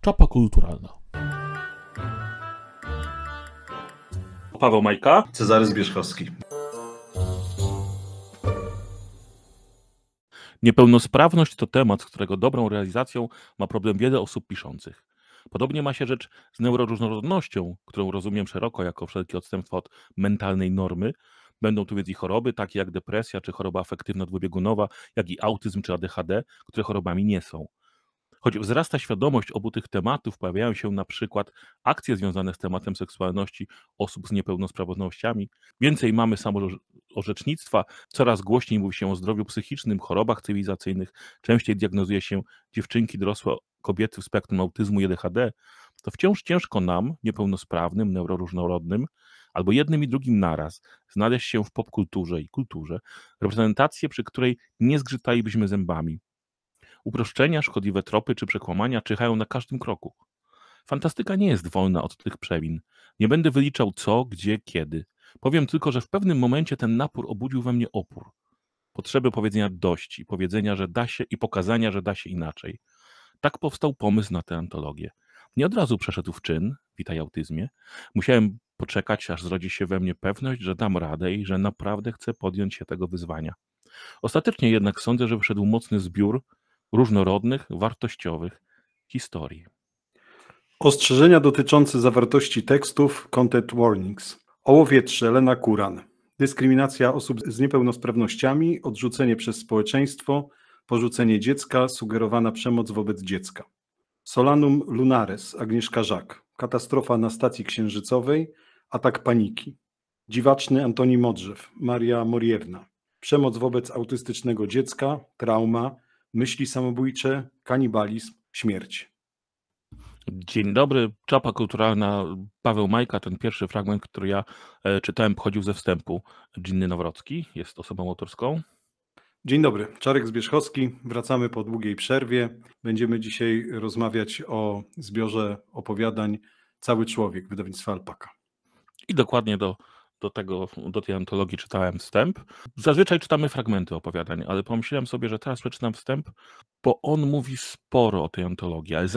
Czapa kulturalna. Paweł Majka, Cezary Zbierzchowski. Niepełnosprawność to temat, z którego dobrą realizacją ma problem wiele osób piszących. Podobnie ma się rzecz z neuroróżnorodnością, którą rozumiem szeroko jako wszelkie odstępstwa od mentalnej normy. Będą tu więc i choroby takie jak depresja czy choroba afektywna dwubiegunowa, jak i autyzm czy ADHD, które chorobami nie są. Choć wzrasta świadomość obu tych tematów, pojawiają się na przykład akcje związane z tematem seksualności osób z niepełnosprawnościami, więcej mamy samoorzecznictwa, coraz głośniej mówi się o zdrowiu psychicznym, chorobach cywilizacyjnych, częściej diagnozuje się dziewczynki, dorosłe kobiety w spektrum autyzmu i ADHD, to wciąż ciężko nam, niepełnosprawnym, neuroróżnorodnym, albo jednym i drugim naraz, znaleźć się w popkulturze i kulturze, reprezentację, przy której nie zgrzytalibyśmy zębami. Uproszczenia, szkodliwe tropy czy przekłamania czyhają na każdym kroku. Fantastyka nie jest wolna od tych przewin. Nie będę wyliczał co, gdzie, kiedy. Powiem tylko, że w pewnym momencie ten napór obudził we mnie opór. Potrzebę powiedzenia dość i powiedzenia, że da się i pokazania, że da się inaczej. Tak powstał pomysł na tę antologię. Nie od razu przeszedł w czyn, witaj autyzmie. Musiałem poczekać, aż zrodzi się we mnie pewność, że dam radę i że naprawdę chcę podjąć się tego wyzwania. Ostatecznie jednak sądzę, że wyszedł mocny zbiór różnorodnych, wartościowych historii. Ostrzeżenia dotyczące zawartości tekstów, content warnings. Ołowietrze, Lena Kuran. Dyskryminacja osób z niepełnosprawnościami, odrzucenie przez społeczeństwo, porzucenie dziecka, sugerowana przemoc wobec dziecka. Solanum Lunares, Agnieszka Żak. Katastrofa na stacji księżycowej, atak paniki. Dziwaczny Antoni Modrzew, Maria Moriewna. Przemoc wobec autystycznego dziecka, trauma, myśli samobójcze, kanibalizm, śmierć. Dzień dobry, Czapa Kulturalna, Paweł Majka. Ten pierwszy fragment, który ja czytałem, pochodził ze wstępu. Dzinny Noworocki jest osobą autorską. Dzień dobry, Czarek Zbierzchowski. Wracamy po długiej przerwie. Będziemy dzisiaj rozmawiać o zbiorze opowiadań Cały Człowiek, wydawnictwa Alpaka. I dokładnie do tej antologii czytałem wstęp. Zazwyczaj czytamy fragmenty opowiadań, ale pomyślałem sobie, że teraz przeczytam wstęp, bo on mówi sporo o tej antologii. Ale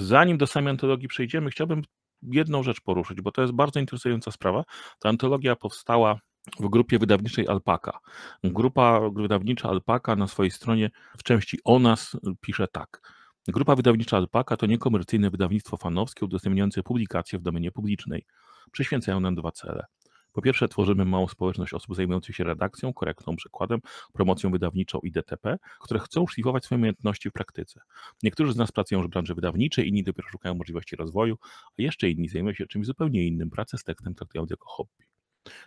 zanim do samej antologii przejdziemy, chciałbym jedną rzecz poruszyć, bo to jest bardzo interesująca sprawa. Ta antologia powstała w Grupie Wydawniczej Alpaka. Grupa Wydawnicza Alpaka na swojej stronie w części o nas pisze tak. Grupa Wydawnicza Alpaka to niekomercyjne wydawnictwo fanowskie udostępniające publikacje w domenie publicznej. Przyświęcają nam dwa cele. Po pierwsze, tworzymy małą społeczność osób zajmujących się redakcją, korektą, przekładem, promocją wydawniczą i DTP, które chcą szlifować swoje umiejętności w praktyce. Niektórzy z nas pracują już w branży wydawniczej, inni dopiero szukają możliwości rozwoju, a jeszcze inni zajmują się czymś zupełnie innym, pracę z tekstem traktują jako hobby.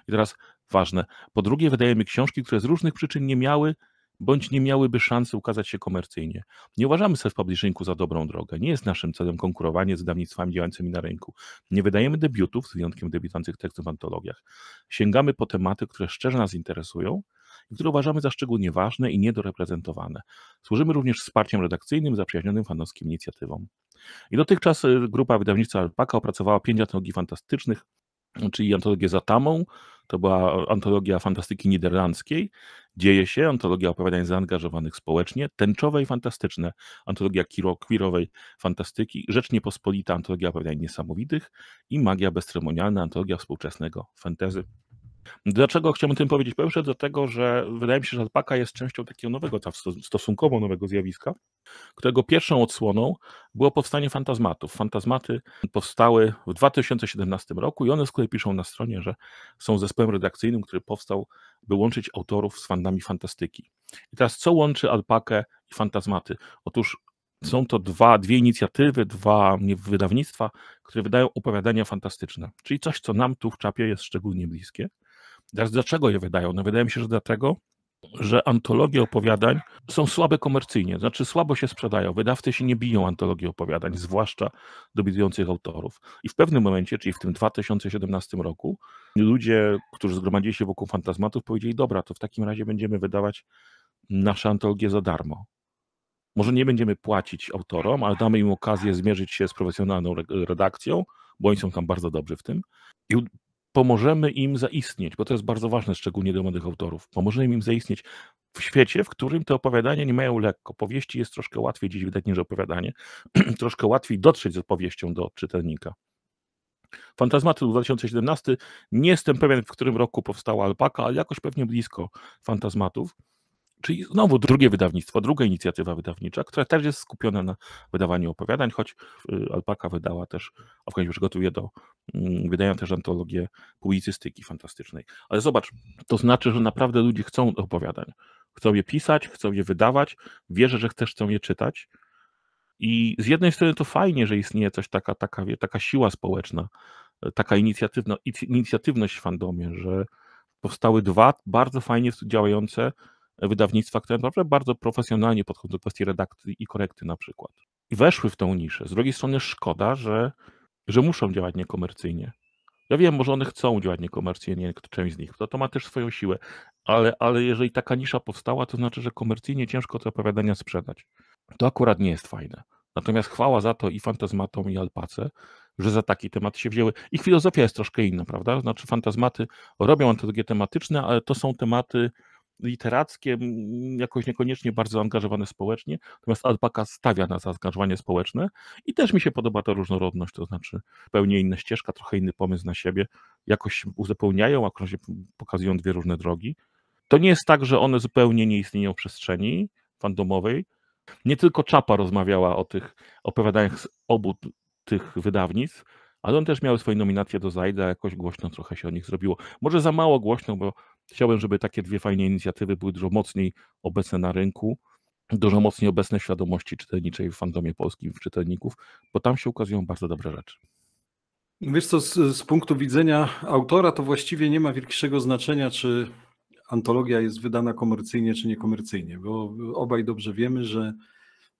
I teraz ważne. Po drugie, wydajemy książki, które z różnych przyczyn nie miały bądź nie miałyby szansy ukazać się komercyjnie. Nie uważamy self-publishingu za dobrą drogę. Nie jest naszym celem konkurowanie z wydawnictwami działającymi na rynku. Nie wydajemy debiutów, z wyjątkiem debiutanckich tekstów w antologiach. Sięgamy po tematy, które szczerze nas interesują i które uważamy za szczególnie ważne i niedoreprezentowane. Służymy również wsparciem redakcyjnym, zaprzyjaźnionym fanowskim inicjatywom. I dotychczas Grupa Wydawnictwa Alpaka opracowała 5 antologii fantastycznych, czyli Antologię za tamą, to była antologia fantastyki niderlandzkiej, Dzieje się, antologia opowiadań zaangażowanych społecznie, Tęczowe i fantastyczne, antologia queerowej fantastyki, Rzecz niepospolita, antologia opowiadań niesamowitych i Magia bezceremonialna, antologia współczesnego fantasy. Dlaczego chciałbym tym powiedzieć? Po pierwsze dlatego, że wydaje mi się, że Alpaka jest częścią takiego nowego, stosunkowo nowego zjawiska, którego pierwszą odsłoną było powstanie Fantazmatów. Fantazmaty powstały w 2017 roku i one z kolei piszą na stronie, że są zespołem redakcyjnym, który powstał, by łączyć autorów z fanami fantastyki. I teraz co łączy Alpakę i Fantazmaty? Otóż są to dwie inicjatywy, dwa wydawnictwa, które wydają opowiadania fantastyczne, czyli coś, co nam tu w Czapie jest szczególnie bliskie. Teraz dlaczego je wydają? No wydaje mi się, że dlatego, że antologie opowiadań są słabe komercyjnie, znaczy słabo się sprzedają. Wydawcy się nie biją antologii opowiadań, zwłaszcza debiutujących autorów. I w pewnym momencie, czyli w tym 2017 roku, ludzie, którzy zgromadzili się wokół Fantazmatów, powiedzieli: dobra, to w takim razie będziemy wydawać nasze antologie za darmo. Może nie będziemy płacić autorom, ale damy im okazję zmierzyć się z profesjonalną redakcją, bo oni są tam bardzo dobrzy w tym. I pomożemy im zaistnieć, bo to jest bardzo ważne, szczególnie dla młodych autorów. Pomożemy im zaistnieć w świecie, w którym te opowiadania nie mają lekko. Powieści jest troszkę łatwiej dziś wydać niż opowiadanie, troszkę łatwiej dotrzeć z opowieścią do czytelnika. Fantazmaty 2017, nie jestem pewien, w którym roku powstała Alpaka, ale jakoś pewnie blisko Fantazmatów. Czyli znowu drugie wydawnictwo, druga inicjatywa wydawnicza, która też jest skupiona na wydawaniu opowiadań, choć Alpaka wydała też, a w końcu przygotowuje do wydania też antologię publicystyki fantastycznej. Ale zobacz, to znaczy, że naprawdę ludzie chcą opowiadań. Chcą je pisać, chcą je wydawać, wierzę, że też chcą je czytać. I z jednej strony to fajnie, że istnieje coś taka siła społeczna, taka inicjatywność w fandomie, że powstały dwa bardzo fajnie działające wydawnictwa, które naprawdę bardzo profesjonalnie podchodzą do kwestii redakcji i korekty na przykład. I weszły w tą niszę. Z drugiej strony szkoda, że muszą działać niekomercyjnie. Ja wiem, może one chcą działać niekomercyjnie, część z nich, to ma też swoją siłę, ale jeżeli taka nisza powstała, to znaczy, że komercyjnie ciężko te opowiadania sprzedać. To akurat nie jest fajne. Natomiast chwała za to i Fantazmatom, i Alpace, że za taki temat się wzięły. Ich filozofia jest troszkę inna, prawda? Znaczy Fantazmaty robią antologie tematyczne, ale to są tematy literackie, jakoś niekoniecznie bardzo zaangażowane społecznie, natomiast Alpaka stawia na zaangażowanie społeczne i też mi się podoba ta różnorodność, to znaczy zupełnie inna ścieżka, trochę inny pomysł na siebie, jakoś się uzupełniają, akurat się pokazują dwie różne drogi. To nie jest tak, że one zupełnie nie istnieją w przestrzeni fandomowej. Nie tylko Czapa rozmawiała o tych opowiadaniach z obu tych wydawnictw, ale one też miały swoje nominacje do Zajda, jakoś głośno trochę się o nich zrobiło. Może za mało głośno, bo chciałbym, żeby takie dwie fajne inicjatywy były dużo mocniej obecne na rynku, dużo mocniej obecne w świadomości czytelniczej w fandomie polskim, w czytelników, bo tam się ukazują bardzo dobre rzeczy. Wiesz co, z punktu widzenia autora to właściwie nie ma większego znaczenia, czy antologia jest wydana komercyjnie, czy niekomercyjnie, bo obaj dobrze wiemy, że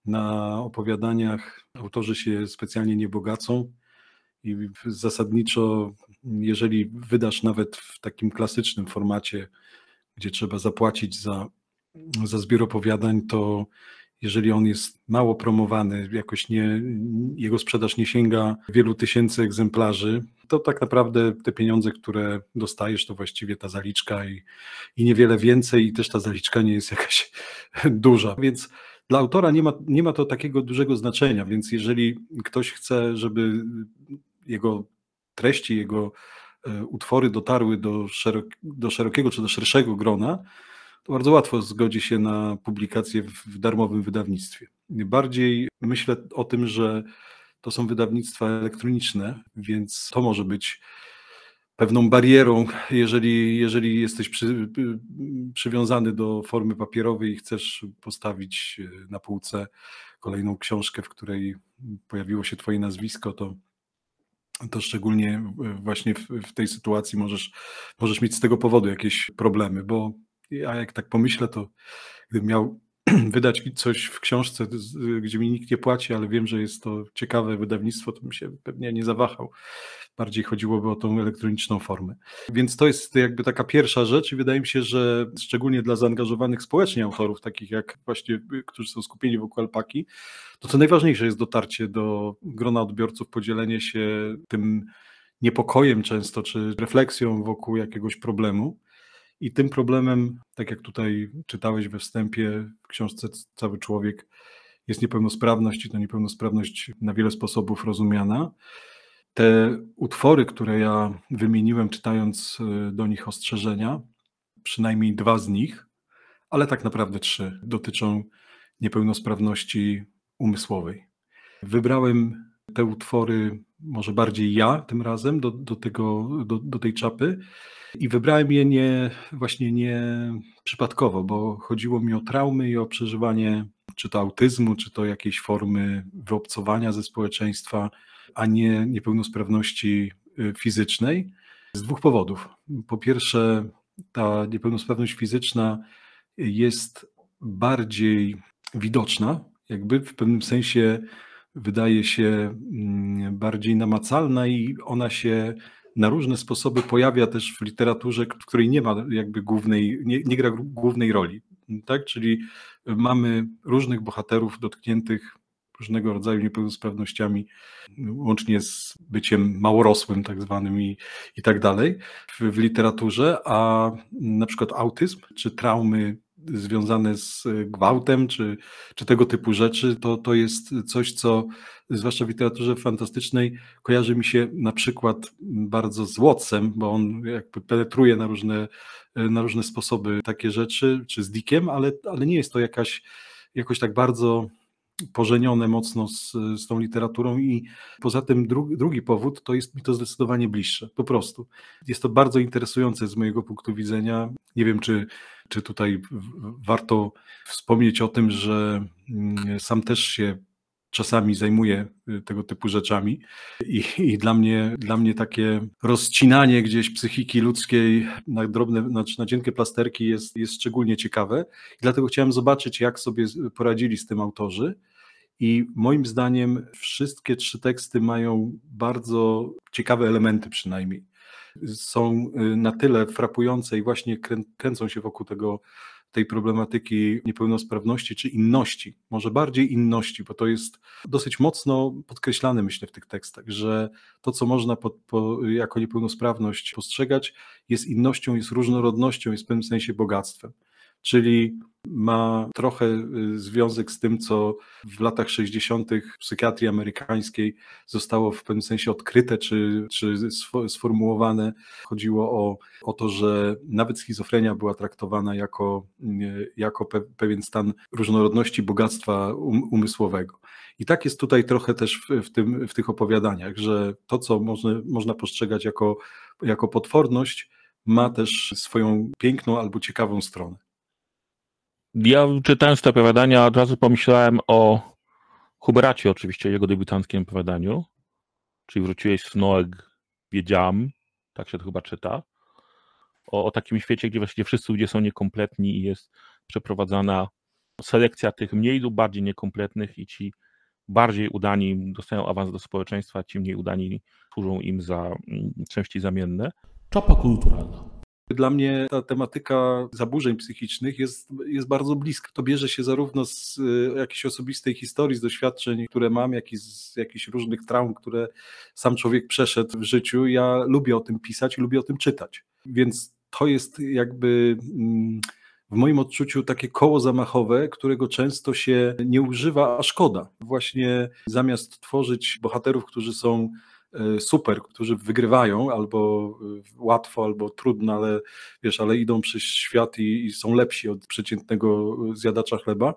na opowiadaniach autorzy się specjalnie nie bogacą. I zasadniczo, jeżeli wydasz nawet w takim klasycznym formacie, gdzie trzeba zapłacić za zbiór opowiadań, to jeżeli on jest mało promowany, jakoś jego sprzedaż nie sięga wielu tysięcy egzemplarzy, to tak naprawdę te pieniądze, które dostajesz, to właściwie ta zaliczka i niewiele więcej, i też ta zaliczka nie jest jakaś duża. Więc dla autora nie ma to takiego dużego znaczenia, więc jeżeli ktoś chce, żeby jego treści, jego utwory dotarły do szerokiego czy do szerszego grona, to bardzo łatwo zgodzi się na publikację w darmowym wydawnictwie. Bardziej myślę o tym, że to są wydawnictwa elektroniczne, więc to może być pewną barierą, jeżeli jesteś przywiązany do formy papierowej i chcesz postawić na półce kolejną książkę, w której pojawiło się twoje nazwisko, to szczególnie właśnie w tej sytuacji możesz mieć z tego powodu jakieś problemy, bo ja jak tak pomyślę, to gdybym miał wydać coś w książce, gdzie mi nikt nie płaci, ale wiem, że jest to ciekawe wydawnictwo, to bym się pewnie nie zawahał. Bardziej chodziłoby o tą elektroniczną formę. Więc to jest jakby taka pierwsza rzecz i wydaje mi się, że szczególnie dla zaangażowanych społecznie autorów, takich jak właśnie, którzy są skupieni wokół Alpaki, to co najważniejsze jest dotarcie do grona odbiorców, podzielenie się tym niepokojem często, czy refleksją wokół jakiegoś problemu. I tym problemem, tak jak tutaj czytałeś we wstępie w książce Cały Człowiek, jest niepełnosprawność i to niepełnosprawność na wiele sposobów rozumiana. Te utwory, które ja wymieniłem, czytając do nich ostrzeżenia, przynajmniej dwa z nich, ale tak naprawdę trzy, dotyczą niepełnosprawności umysłowej. Wybrałem te utwory, może bardziej ja tym razem, do tej czapy i wybrałem je nie przypadkowo, bo chodziło mi o traumy i o przeżywanie czy to autyzmu, czy to jakiejś formy wyobcowania ze społeczeństwa, a nie niepełnosprawności fizycznej z dwóch powodów. Po pierwsze, ta niepełnosprawność fizyczna jest bardziej widoczna, jakby w pewnym sensie wydaje się bardziej namacalna i ona się na różne sposoby pojawia też w literaturze, w której nie ma jakby głównej, nie gra głównej roli, tak? Czyli mamy różnych bohaterów dotkniętych różnego rodzaju niepełnosprawnościami, łącznie z byciem małorosłym tak zwanym i tak dalej w literaturze, a na przykład autyzm czy traumy związane z gwałtem czy tego typu rzeczy, to jest coś, co zwłaszcza w literaturze fantastycznej kojarzy mi się na przykład bardzo z Wattsem, bo on jakby penetruje na różne sposoby takie rzeczy, czy z Dickiem, ale nie jest to jakoś tak bardzo korzenione mocno z tą literaturą i poza tym drugi powód, to jest mi to zdecydowanie bliższe, po prostu. Jest to bardzo interesujące z mojego punktu widzenia. Nie wiem, czy tutaj warto wspomnieć o tym, że sam też się czasami zajmuję tego typu rzeczami i dla mnie takie rozcinanie gdzieś psychiki ludzkiej na drobne, znaczy na cienkie plasterki jest szczególnie ciekawe. I dlatego chciałem zobaczyć, jak sobie poradzili z tym autorzy. I moim zdaniem wszystkie trzy teksty mają bardzo ciekawe elementy przynajmniej. Są na tyle frapujące i właśnie kręcą się wokół tej problematyki niepełnosprawności czy inności, może bardziej inności, bo to jest dosyć mocno podkreślane, myślę, w tych tekstach, że to, co można jako niepełnosprawność postrzegać, jest innością, jest różnorodnością, jest w pewnym sensie bogactwem. Czyli ma trochę związek z tym, co w latach 60. w psychiatrii amerykańskiej zostało w pewnym sensie odkryte czy sformułowane. Chodziło o to, że nawet schizofrenia była traktowana jako pewien stan różnorodności, bogactwa umysłowego. I tak jest tutaj trochę też w tych opowiadaniach, że to, co można postrzegać jako potworność, ma też swoją piękną albo ciekawą stronę. Ja czytając te opowiadania od razu pomyślałem o Huberacie, oczywiście, jego debiutanckim opowiadaniu, czyli Wróciłeś z Snoek, wiedziałam, tak się to chyba czyta, o takim świecie, gdzie właściwie wszyscy ludzie są niekompletni i jest przeprowadzana selekcja tych mniej lub bardziej niekompletnych i ci bardziej udani dostają awans do społeczeństwa, ci mniej udani służą im za części zamienne. Czapa kulturalna. Dla mnie ta tematyka zaburzeń psychicznych jest bardzo bliska. To bierze się zarówno z jakiejś osobistej historii, z doświadczeń, które mam, jak i z jakichś różnych traum, które sam człowiek przeszedł w życiu. Ja lubię o tym pisać i lubię o tym czytać. Więc to jest jakby w moim odczuciu takie koło zamachowe, którego często się nie używa, a szkoda. Właśnie zamiast tworzyć bohaterów, którzy są super, którzy wygrywają albo łatwo, albo trudno, ale wiesz, ale idą przez świat i są lepsi od przeciętnego zjadacza chleba,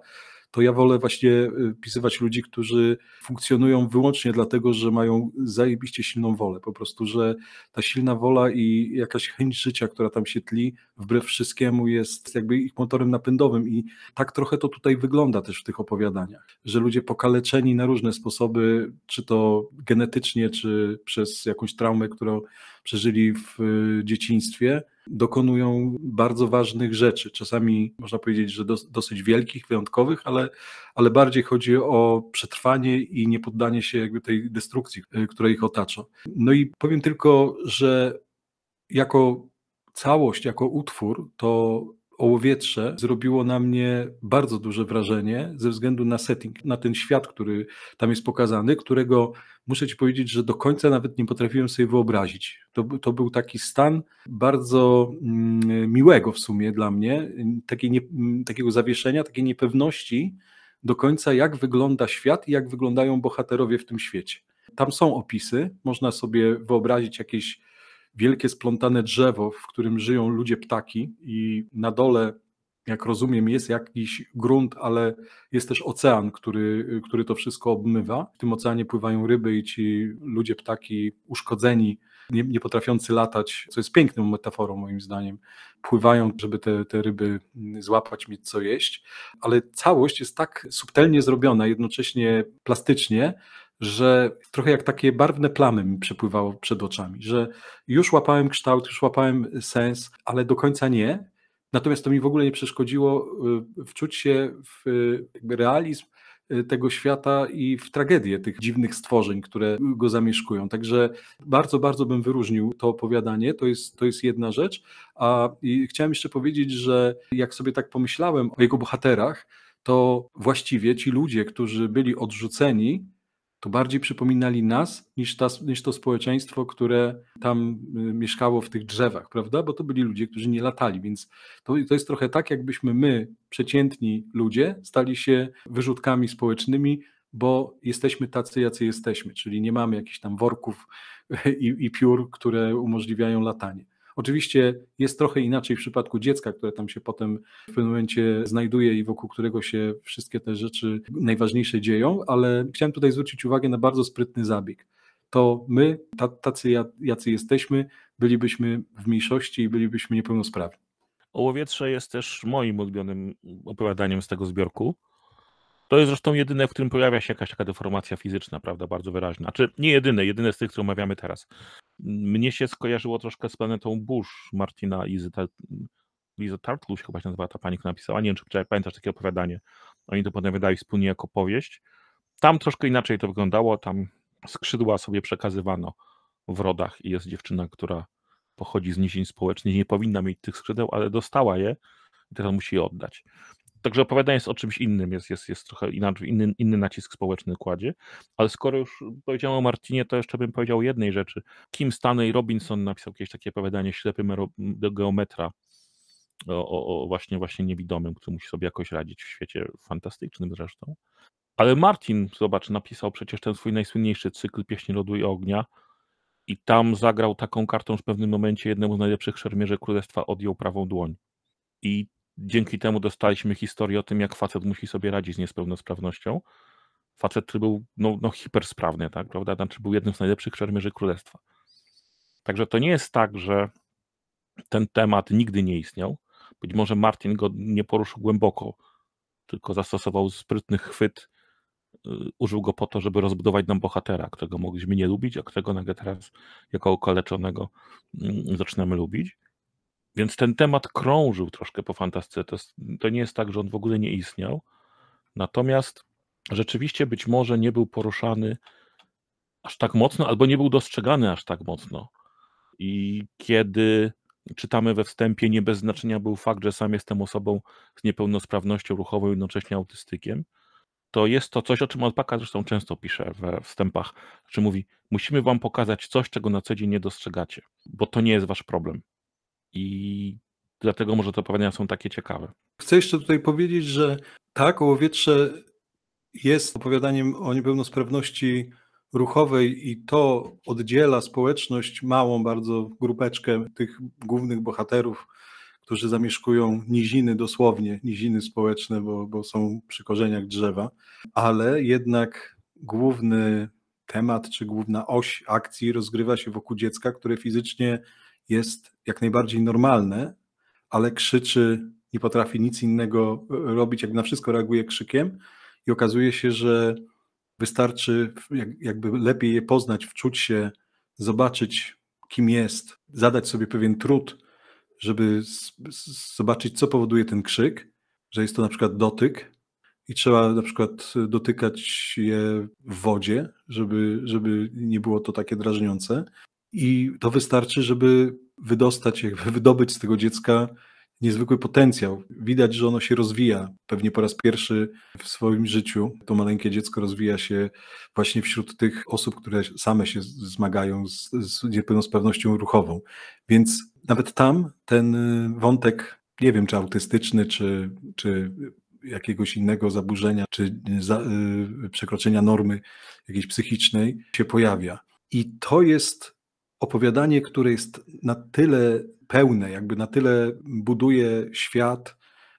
to ja wolę właśnie pisywać ludzi, którzy funkcjonują wyłącznie dlatego, że mają zajebiście silną wolę, po prostu, że ta silna wola i jakaś chęć życia, która tam się tli, wbrew wszystkiemu jest jakby ich motorem napędowym i tak trochę to tutaj wygląda też w tych opowiadaniach, że ludzie pokaleczeni na różne sposoby, czy to genetycznie, czy przez jakąś traumę, którą przeżyli w dzieciństwie, dokonują bardzo ważnych rzeczy. Czasami można powiedzieć, że dosyć wielkich, wyjątkowych, ale bardziej chodzi o przetrwanie i nie poddanie się jakby tej destrukcji, która ich otacza. No i powiem tylko, że jako całość, jako utwór, to Ołowietrze zrobiło na mnie bardzo duże wrażenie ze względu na setting, na ten świat, który tam jest pokazany, którego muszę ci powiedzieć, że do końca nawet nie potrafiłem sobie wyobrazić. To był taki stan bardzo miłego w sumie dla mnie, takiego zawieszenia, takiej niepewności do końca, jak wygląda świat i jak wyglądają bohaterowie w tym świecie. Tam są opisy, można sobie wyobrazić jakieś wielkie splątane drzewo, w którym żyją ludzie ptaki i na dole, jak rozumiem, jest jakiś grunt, ale jest też ocean, który to wszystko obmywa. W tym oceanie pływają ryby i ci ludzie ptaki uszkodzeni, nie potrafiący latać, co jest piękną metaforą moim zdaniem, pływają, żeby te ryby złapać, mieć co jeść, ale całość jest tak subtelnie zrobiona, jednocześnie plastycznie, że trochę jak takie barwne plamy mi przepływało przed oczami, że już łapałem kształt, już łapałem sens, ale do końca nie. Natomiast to mi w ogóle nie przeszkodziło wczuć się w realizm tego świata i w tragedię tych dziwnych stworzeń, które go zamieszkują. Także bardzo, bardzo bym wyróżnił to opowiadanie, to jest jedna rzecz. I chciałem jeszcze powiedzieć, że jak sobie tak pomyślałem o jego bohaterach, to właściwie ci ludzie, którzy byli odrzuceni, to bardziej przypominali nas niż to społeczeństwo, które tam mieszkało w tych drzewach, prawda? Bo to byli ludzie, którzy nie latali, więc to jest trochę tak, jakbyśmy my, przeciętni ludzie, stali się wyrzutkami społecznymi, bo jesteśmy tacy, jacy jesteśmy, czyli nie mamy jakichś tam worków i piór, które umożliwiają latanie. Oczywiście jest trochę inaczej w przypadku dziecka, które tam się potem w pewnym momencie znajduje i wokół którego się wszystkie te rzeczy najważniejsze dzieją, ale chciałem tutaj zwrócić uwagę na bardzo sprytny zabieg. To my, tacy jacy jesteśmy, bylibyśmy w mniejszości i bylibyśmy niepełnosprawni. Ołowietrze jest też moim ulubionym opowiadaniem z tego zbiorku. To jest zresztą jedyne, w którym pojawia się jakaś taka deformacja fizyczna, prawda, bardzo wyraźna. Czy nie jedyne z tych, co omawiamy teraz. Mnie się skojarzyło troszkę z Planetą Burz Martina Izy Tartluś, chyba się nazywała ta pani, która napisała. Nie wiem, czy pamiętasz takie opowiadanie. Oni to potem wydali wspólnie jako powieść. Tam troszkę inaczej to wyglądało. Tam skrzydła sobie przekazywano w rodach i jest dziewczyna, która pochodzi z nizin społecznych. Nie powinna mieć tych skrzydeł, ale dostała je i teraz musi je oddać. Także opowiadanie jest o czymś innym, jest trochę inaczej, inny nacisk społeczny kładzie. Ale skoro już powiedziałem o Martinie, to jeszcze bym powiedział jednej rzeczy. Kim Stanley Robinson napisał jakieś takie opowiadanie Ślepy Geometra o właśnie niewidomym, który musi sobie jakoś radzić w świecie fantastycznym zresztą. Ale Martin, zobacz, napisał przecież ten swój najsłynniejszy cykl Pieśni Lodu i Ognia i tam zagrał taką kartą, że w pewnym momencie jednemu z najlepszych szermierzy królestwa odjął prawą dłoń. I dzięki temu dostaliśmy historię o tym, jak facet musi sobie radzić z niepełnosprawnością. Facet, który był hipersprawny, tak, prawda? Znaczy był jednym z najlepszych szermierzy królestwa. Także to nie jest tak, że ten temat nigdy nie istniał. Być może Martin go nie poruszył głęboko, tylko zastosował sprytny chwyt, użył go po to, żeby rozbudować nam bohatera, którego mogliśmy nie lubić, a którego nagle teraz jako okaleczonego zaczynamy lubić. Więc ten temat krążył troszkę po fantastyce. To nie jest tak, że on w ogóle nie istniał. Natomiast rzeczywiście być może nie był poruszany aż tak mocno, albo nie był dostrzegany aż tak mocno. I kiedy czytamy we wstępie, nie bez znaczenia był fakt, że sam jestem osobą z niepełnosprawnością ruchową i jednocześnie autystykiem, to jest to coś, o czym Alpaka zresztą często pisze we wstępach, że mówi, musimy wam pokazać coś, czego na co dzień nie dostrzegacie, bo to nie jest wasz problem. I dlatego może te opowiadania są takie ciekawe. Chcę jeszcze tutaj powiedzieć, że tak, Ołowietrze jest opowiadaniem o niepełnosprawności ruchowej i to oddziela społeczność, małą bardzo grupeczkę tych głównych bohaterów, którzy zamieszkują niziny dosłownie, niziny społeczne, bo są przy korzeniach drzewa, ale jednak główny temat czy główna oś akcji rozgrywa się wokół dziecka, które fizycznie jest jak najbardziej normalne, ale krzyczy, nie potrafi nic innego robić, jak na wszystko reaguje krzykiem i okazuje się, że wystarczy jakby lepiej je poznać, wczuć się, zobaczyć, kim jest, zadać sobie pewien trud, żeby zobaczyć, co powoduje ten krzyk, że jest to na przykład dotyk i trzeba na przykład dotykać je w wodzie, żeby nie było to takie drażniące. I to wystarczy, żeby wydobyć z tego dziecka niezwykły potencjał. Widać, że ono się rozwija. Pewnie po raz pierwszy w swoim życiu to maleńkie dziecko rozwija się właśnie wśród tych osób, które same się zmagają z niepełnosprawnością ruchową. Więc nawet tam ten wątek, nie wiem, czy autystyczny, czy jakiegoś innego zaburzenia, czy przekroczenia normy jakiejś psychicznej się pojawia. I to jest opowiadanie, które jest na tyle pełne, jakby na tyle buduje świat,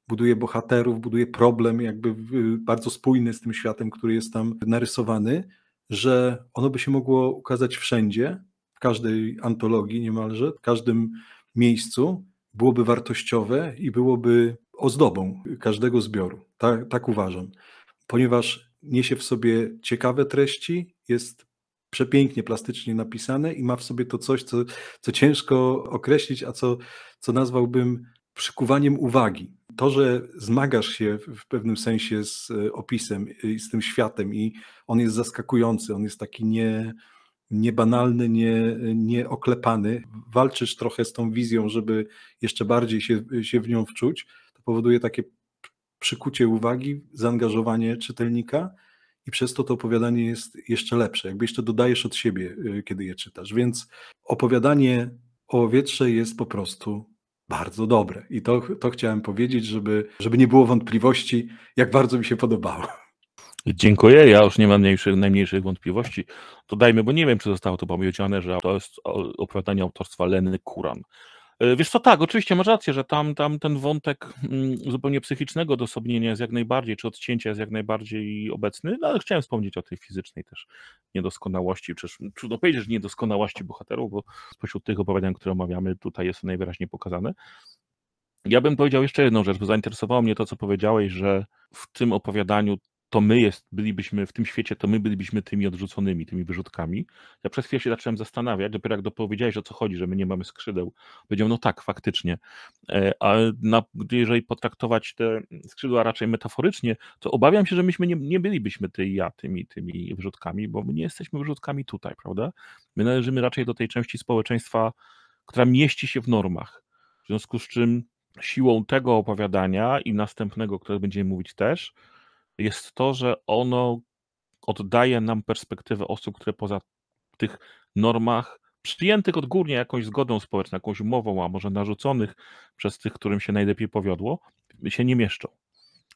buduje bohaterów, buduje problem, jakby bardzo spójny z tym światem, który jest tam narysowany, że ono by się mogło ukazać wszędzie, w każdej antologii niemalże, w każdym miejscu, byłoby wartościowe i byłoby ozdobą każdego zbioru. Tak uważam, ponieważ niesie w sobie ciekawe treści, jest przepięknie, plastycznie napisane i ma w sobie to coś, co ciężko określić, a co nazwałbym przykuwaniem uwagi. To, że zmagasz się w pewnym sensie z opisem i z tym światem i on jest zaskakujący, on jest taki niebanalny, nieoklepany. Walczysz trochę z tą wizją, żeby jeszcze bardziej się w nią wczuć. To powoduje takie przykucie uwagi, zaangażowanie czytelnika i przez to to opowiadanie jest jeszcze lepsze, jakby jeszcze dodajesz od siebie, kiedy je czytasz. Więc opowiadanie o Ołowietrze jest po prostu bardzo dobre i to chciałem powiedzieć, żeby nie było wątpliwości, jak bardzo mi się podobało. Dziękuję, ja już nie mam najmniejszych wątpliwości. Dodajmy, bo nie wiem, czy zostało to powiedziane, że to jest opowiadanie autorstwa Leny Kuran. Wiesz co, tak, oczywiście masz rację, że tam ten wątek zupełnie psychicznego odosobnienia jest jak najbardziej, czy odcięcia jest jak najbardziej obecny, no, ale chciałem wspomnieć o tej fizycznej też niedoskonałości, czy trudno powiedzieć, że niedoskonałości bohaterów, bo spośród tych opowiadań, które omawiamy, tutaj jest to najwyraźniej pokazane. Ja bym powiedział jeszcze jedną rzecz, bo zainteresowało mnie to, co powiedziałeś, że w tym opowiadaniu to my bylibyśmy w tym świecie, to my bylibyśmy tymi odrzuconymi, tymi wyrzutkami. Ja przez chwilę się zacząłem zastanawiać, dopiero jak dopowiedziałeś, o co chodzi, że my nie mamy skrzydeł. Powiedziałem, no tak, faktycznie. Ale jeżeli potraktować te skrzydła raczej metaforycznie, to obawiam się, że myśmy nie bylibyśmy tymi wyrzutkami, bo my nie jesteśmy wyrzutkami tutaj, prawda? My należymy raczej do tej części społeczeństwa, która mieści się w normach. W związku z czym siłą tego opowiadania i następnego, które będziemy mówić też, jest to, że ono oddaje nam perspektywę osób, które poza tych normach przyjętych odgórnie jakąś zgodą społeczną, jakąś umową, a może narzuconych przez tych, którym się najlepiej powiodło, się nie mieszczą.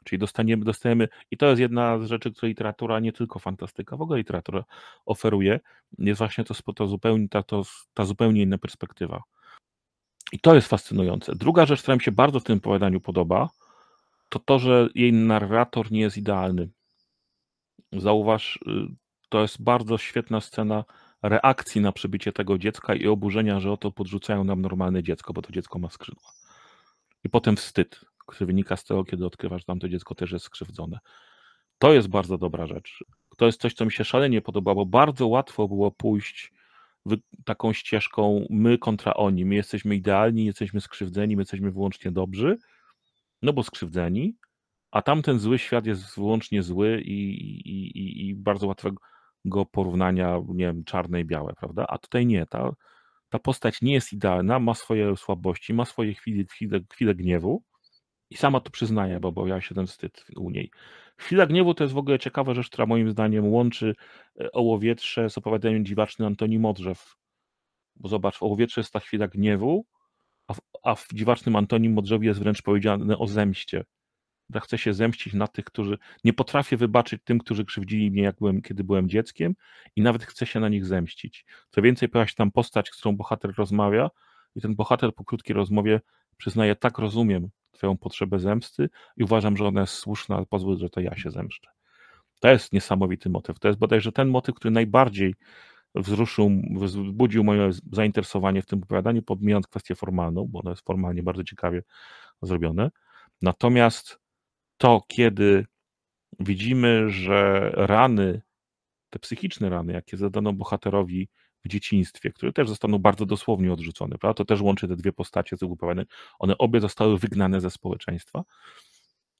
Czyli dostajemy, i to jest jedna z rzeczy, której literatura, nie tylko fantastyka, w ogóle literatura oferuje, jest właśnie ta zupełnie inna perspektywa. I to jest fascynujące. Druga rzecz, która mi się bardzo w tym opowiadaniu podoba, to, że jej narrator nie jest idealny. Zauważ, to jest bardzo świetna scena reakcji na przybycie tego dziecka i oburzenia, że oto podrzucają nam normalne dziecko, bo to dziecko ma skrzydła. I potem wstyd, który wynika z tego, kiedy odkrywasz, że tamto dziecko też jest skrzywdzone. To jest bardzo dobra rzecz. To jest coś, co mi się szalenie podoba, bo bardzo łatwo było pójść taką ścieżką my kontra oni. My jesteśmy idealni, jesteśmy skrzywdzeni, my jesteśmy wyłącznie dobrzy, no bo skrzywdzeni, a tamten zły świat jest wyłącznie zły i bardzo łatwego porównania, nie wiem, czarne i białe, prawda? A tutaj nie, ta postać nie jest idealna, ma swoje słabości, ma swoje chwile gniewu i sama to przyznaje, bo obawiała się ten wstyd u niej. Chwila gniewu to jest w ogóle ciekawa rzecz, która moim zdaniem łączy Ołowietrze z opowiadaniem Dziwaczny Antoni Modrzew, bo zobacz, w Ołowietrze jest ta chwila gniewu, a w Dziwacznym Antonim Modrzewie jest wręcz powiedziane o zemście. Ja chcę się zemścić na tych, którzy... Nie potrafię wybaczyć tym, którzy krzywdzili mnie, kiedy byłem dzieckiem i nawet chcę się na nich zemścić. Co więcej, pojawia się tam postać, z którą bohater rozmawia i ten bohater po krótkiej rozmowie przyznaje, tak, rozumiem twoją potrzebę zemsty i uważam, że ona jest słuszna, pozwól, że to ja się zemszczę. To jest niesamowity motyw. To jest bodajże ten motyw, który najbardziej wzbudził moje zainteresowanie w tym opowiadaniu, pomijając kwestię formalną, bo ono jest formalnie bardzo ciekawie zrobione. Natomiast to, kiedy widzimy, że rany, te psychiczne rany, jakie zadano bohaterowi w dzieciństwie, które też zostaną bardzo dosłownie odrzucone, prawda? To też łączy te dwie postacie z tego opowiadania, one obie zostały wygnane ze społeczeństwa.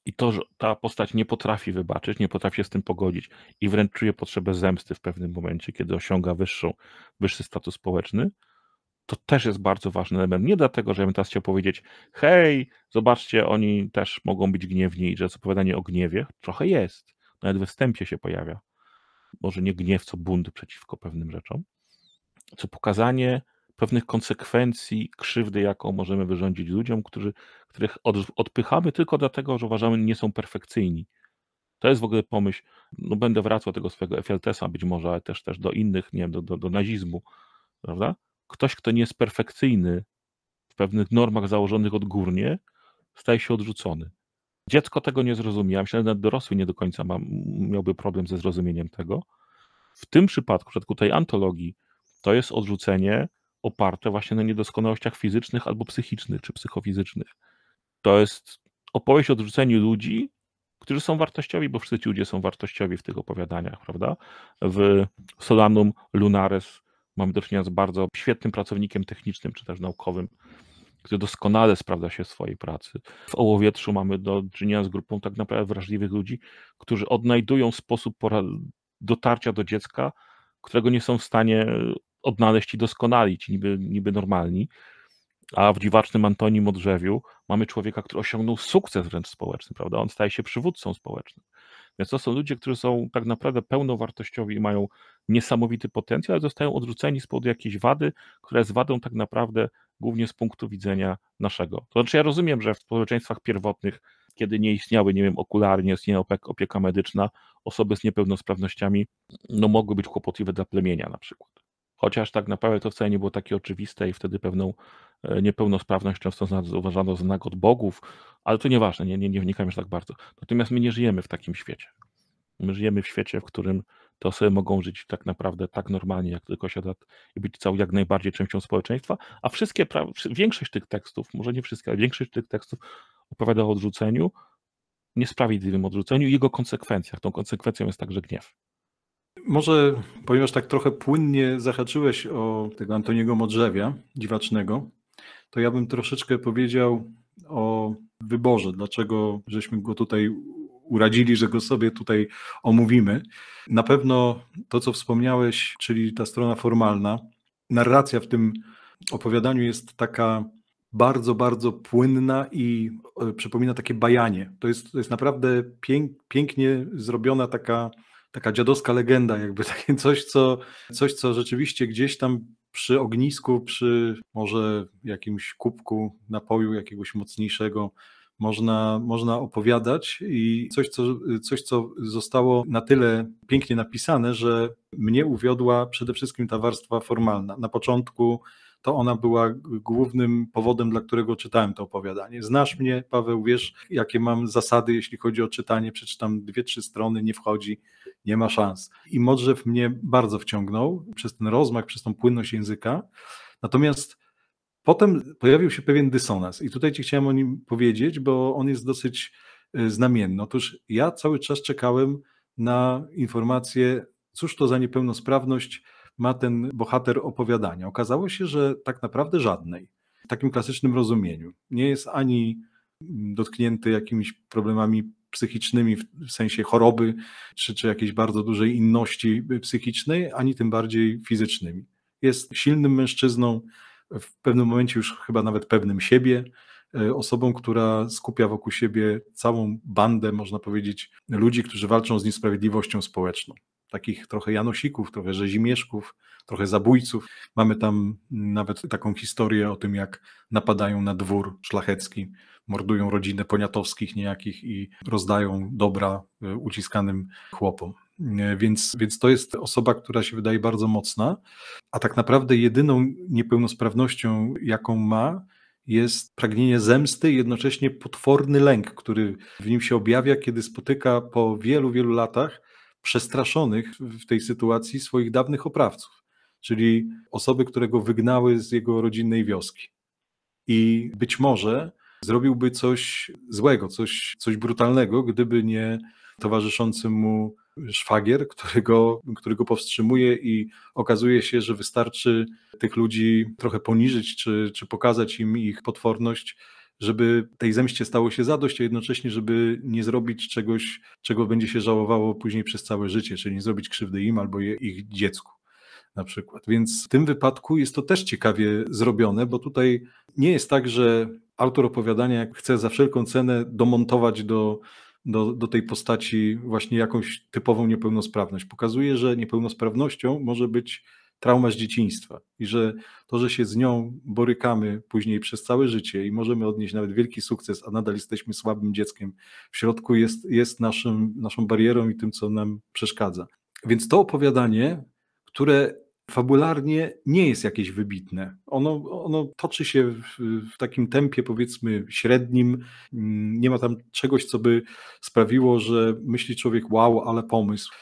I to, że ta postać nie potrafi wybaczyć, nie potrafi się z tym pogodzić i wręcz czuje potrzebę zemsty w pewnym momencie, kiedy osiąga wyższy status społeczny, to też jest bardzo ważny element. Nie dlatego, że ja bym teraz chciał powiedzieć, hej, zobaczcie, oni też mogą być gniewni, że jest opowiadanie o gniewie, trochę jest, nawet we wstępie się pojawia. Może nie gniew, co bunt przeciwko pewnym rzeczom, co pokazanie pewnych konsekwencji krzywdy, jaką możemy wyrządzić ludziom, których odpychamy tylko dlatego, że uważamy, że nie są perfekcyjni. To jest w ogóle pomyśl, no będę wracał do tego swojego Efeltesa, być może, ale też do innych, nie wiem, do nazizmu, prawda? Ktoś, kto nie jest perfekcyjny w pewnych normach założonych odgórnie, staje się odrzucony. Dziecko tego nie zrozumie, myślę, że nawet dorosły nie do końca miałby problem ze zrozumieniem tego. W tym przypadku, w przypadku tej antologii, to jest odrzucenie oparte właśnie na niedoskonałościach fizycznych albo psychicznych, czy psychofizycznych. To jest opowieść o odrzuceniu ludzi, którzy są wartościowi, bo wszyscy ci ludzie są wartościowi w tych opowiadaniach, prawda? W Solanum Lunares mamy do czynienia z bardzo świetnym pracownikiem technicznym, czy też naukowym, który doskonale sprawdza się w swojej pracy. W Ołowietrzu mamy do czynienia z grupą tak naprawdę wrażliwych ludzi, którzy odnajdują sposób dotarcia do dziecka, którego nie są w stanie odnaleźć i doskonalić, niby normalni, a w Dziwacznym Antonim Modrzewiu mamy człowieka, który osiągnął sukces wręcz społeczny, prawda? On staje się przywódcą społecznym. Więc to są ludzie, którzy są tak naprawdę pełnowartościowi i mają niesamowity potencjał, ale zostają odrzuceni z powodu jakiejś wady, która jest wadą tak naprawdę głównie z punktu widzenia naszego. To znaczy ja rozumiem, że w społeczeństwach pierwotnych, kiedy nie istniały, nie wiem, okulary, nie istniała opieka medyczna, osoby z niepełnosprawnościami no, mogły być kłopotliwe dla plemienia na przykład. Chociaż tak naprawdę to wcale nie było takie oczywiste i wtedy pewną niepełnosprawność często uważano za znak od bogów, ale to nieważne, nie wnikamy już tak bardzo. Natomiast my nie żyjemy w takim świecie. My żyjemy w świecie, w którym te osoby mogą żyć tak naprawdę tak normalnie, jak tylko się da i być jak najbardziej częścią społeczeństwa, a większość tych tekstów, może nie wszystkie, ale większość tych tekstów opowiada o odrzuceniu, niesprawiedliwym odrzuceniu i jego konsekwencjach. Tą konsekwencją jest także gniew. Może, ponieważ tak trochę płynnie zahaczyłeś o tego Antoniego Modrzewia, Dziwacznego, to ja bym troszeczkę powiedział o wyborze, dlaczego żeśmy go tutaj uradzili, że go sobie tutaj omówimy. Na pewno to, co wspomniałeś, czyli ta strona formalna, narracja w tym opowiadaniu jest taka bardzo, bardzo płynna i przypomina takie bajanie. To jest naprawdę pięknie zrobiona taka dziadowska legenda, jakby takie coś, co rzeczywiście gdzieś tam przy ognisku, przy może jakimś kubku napoju jakiegoś mocniejszego można opowiadać i coś, co zostało na tyle pięknie napisane, że mnie uwiodła przede wszystkim ta warstwa formalna. Na początku to ona była głównym powodem, dla którego czytałem to opowiadanie. Znasz mnie, Paweł, wiesz, jakie mam zasady, jeśli chodzi o czytanie, przeczytam 2-3 strony, nie wchodzi, nie ma szans. I Modrzew mnie bardzo wciągnął przez ten rozmach, przez tą płynność języka. Natomiast potem pojawił się pewien dysonans i tutaj ci chciałem o nim powiedzieć, bo on jest dosyć znamienny. Otóż ja cały czas czekałem na informację, cóż to za niepełnosprawność ma ten bohater opowiadania. Okazało się, że tak naprawdę żadnej, w takim klasycznym rozumieniu. Nie jest ani dotknięty jakimiś problemami psychicznymi w sensie choroby czy jakiejś bardzo dużej inności psychicznej, ani tym bardziej fizycznymi. Jest silnym mężczyzną, w pewnym momencie już chyba nawet pewnym siebie, osobą, która skupia wokół siebie całą bandę, można powiedzieć, ludzi, którzy walczą z niesprawiedliwością społeczną. Takich trochę Janosików, trochę rzezimieszków, trochę zabójców. Mamy tam nawet taką historię o tym, jak napadają na dwór szlachecki, mordują rodzinę Poniatowskich niejakich i rozdają dobra uciskanym chłopom. Więc to jest osoba, która się wydaje bardzo mocna, a tak naprawdę jedyną niepełnosprawnością, jaką ma, jest pragnienie zemsty i jednocześnie potworny lęk, który w nim się objawia, kiedy spotyka po wielu, wielu latach przestraszonych w tej sytuacji swoich dawnych oprawców, czyli osoby, które go wygnały z jego rodzinnej wioski. I być może zrobiłby coś złego, coś brutalnego, gdyby nie towarzyszący mu szwagier, który go powstrzymuje i okazuje się, że wystarczy tych ludzi trochę poniżyć czy pokazać im ich potworność, żeby tej zemście stało się zadość, a jednocześnie, żeby nie zrobić czegoś, czego będzie się żałowało później przez całe życie, czyli nie zrobić krzywdy im albo ich dziecku na przykład. Więc w tym wypadku jest to też ciekawie zrobione, bo tutaj nie jest tak, że autor opowiadania chce za wszelką cenę domontować do tej postaci właśnie jakąś typową niepełnosprawność. Pokazuje, że niepełnosprawnością może być trauma z dzieciństwa i że to, że się z nią borykamy później przez całe życie i możemy odnieść nawet wielki sukces, a nadal jesteśmy słabym dzieckiem w środku, jest naszą barierą i tym, co nam przeszkadza. Więc to opowiadanie, które fabularnie nie jest jakieś wybitne. Ono toczy się w takim tempie, powiedzmy, średnim. Nie ma tam czegoś, co by sprawiło, że myśli człowiek, wow, ale pomysł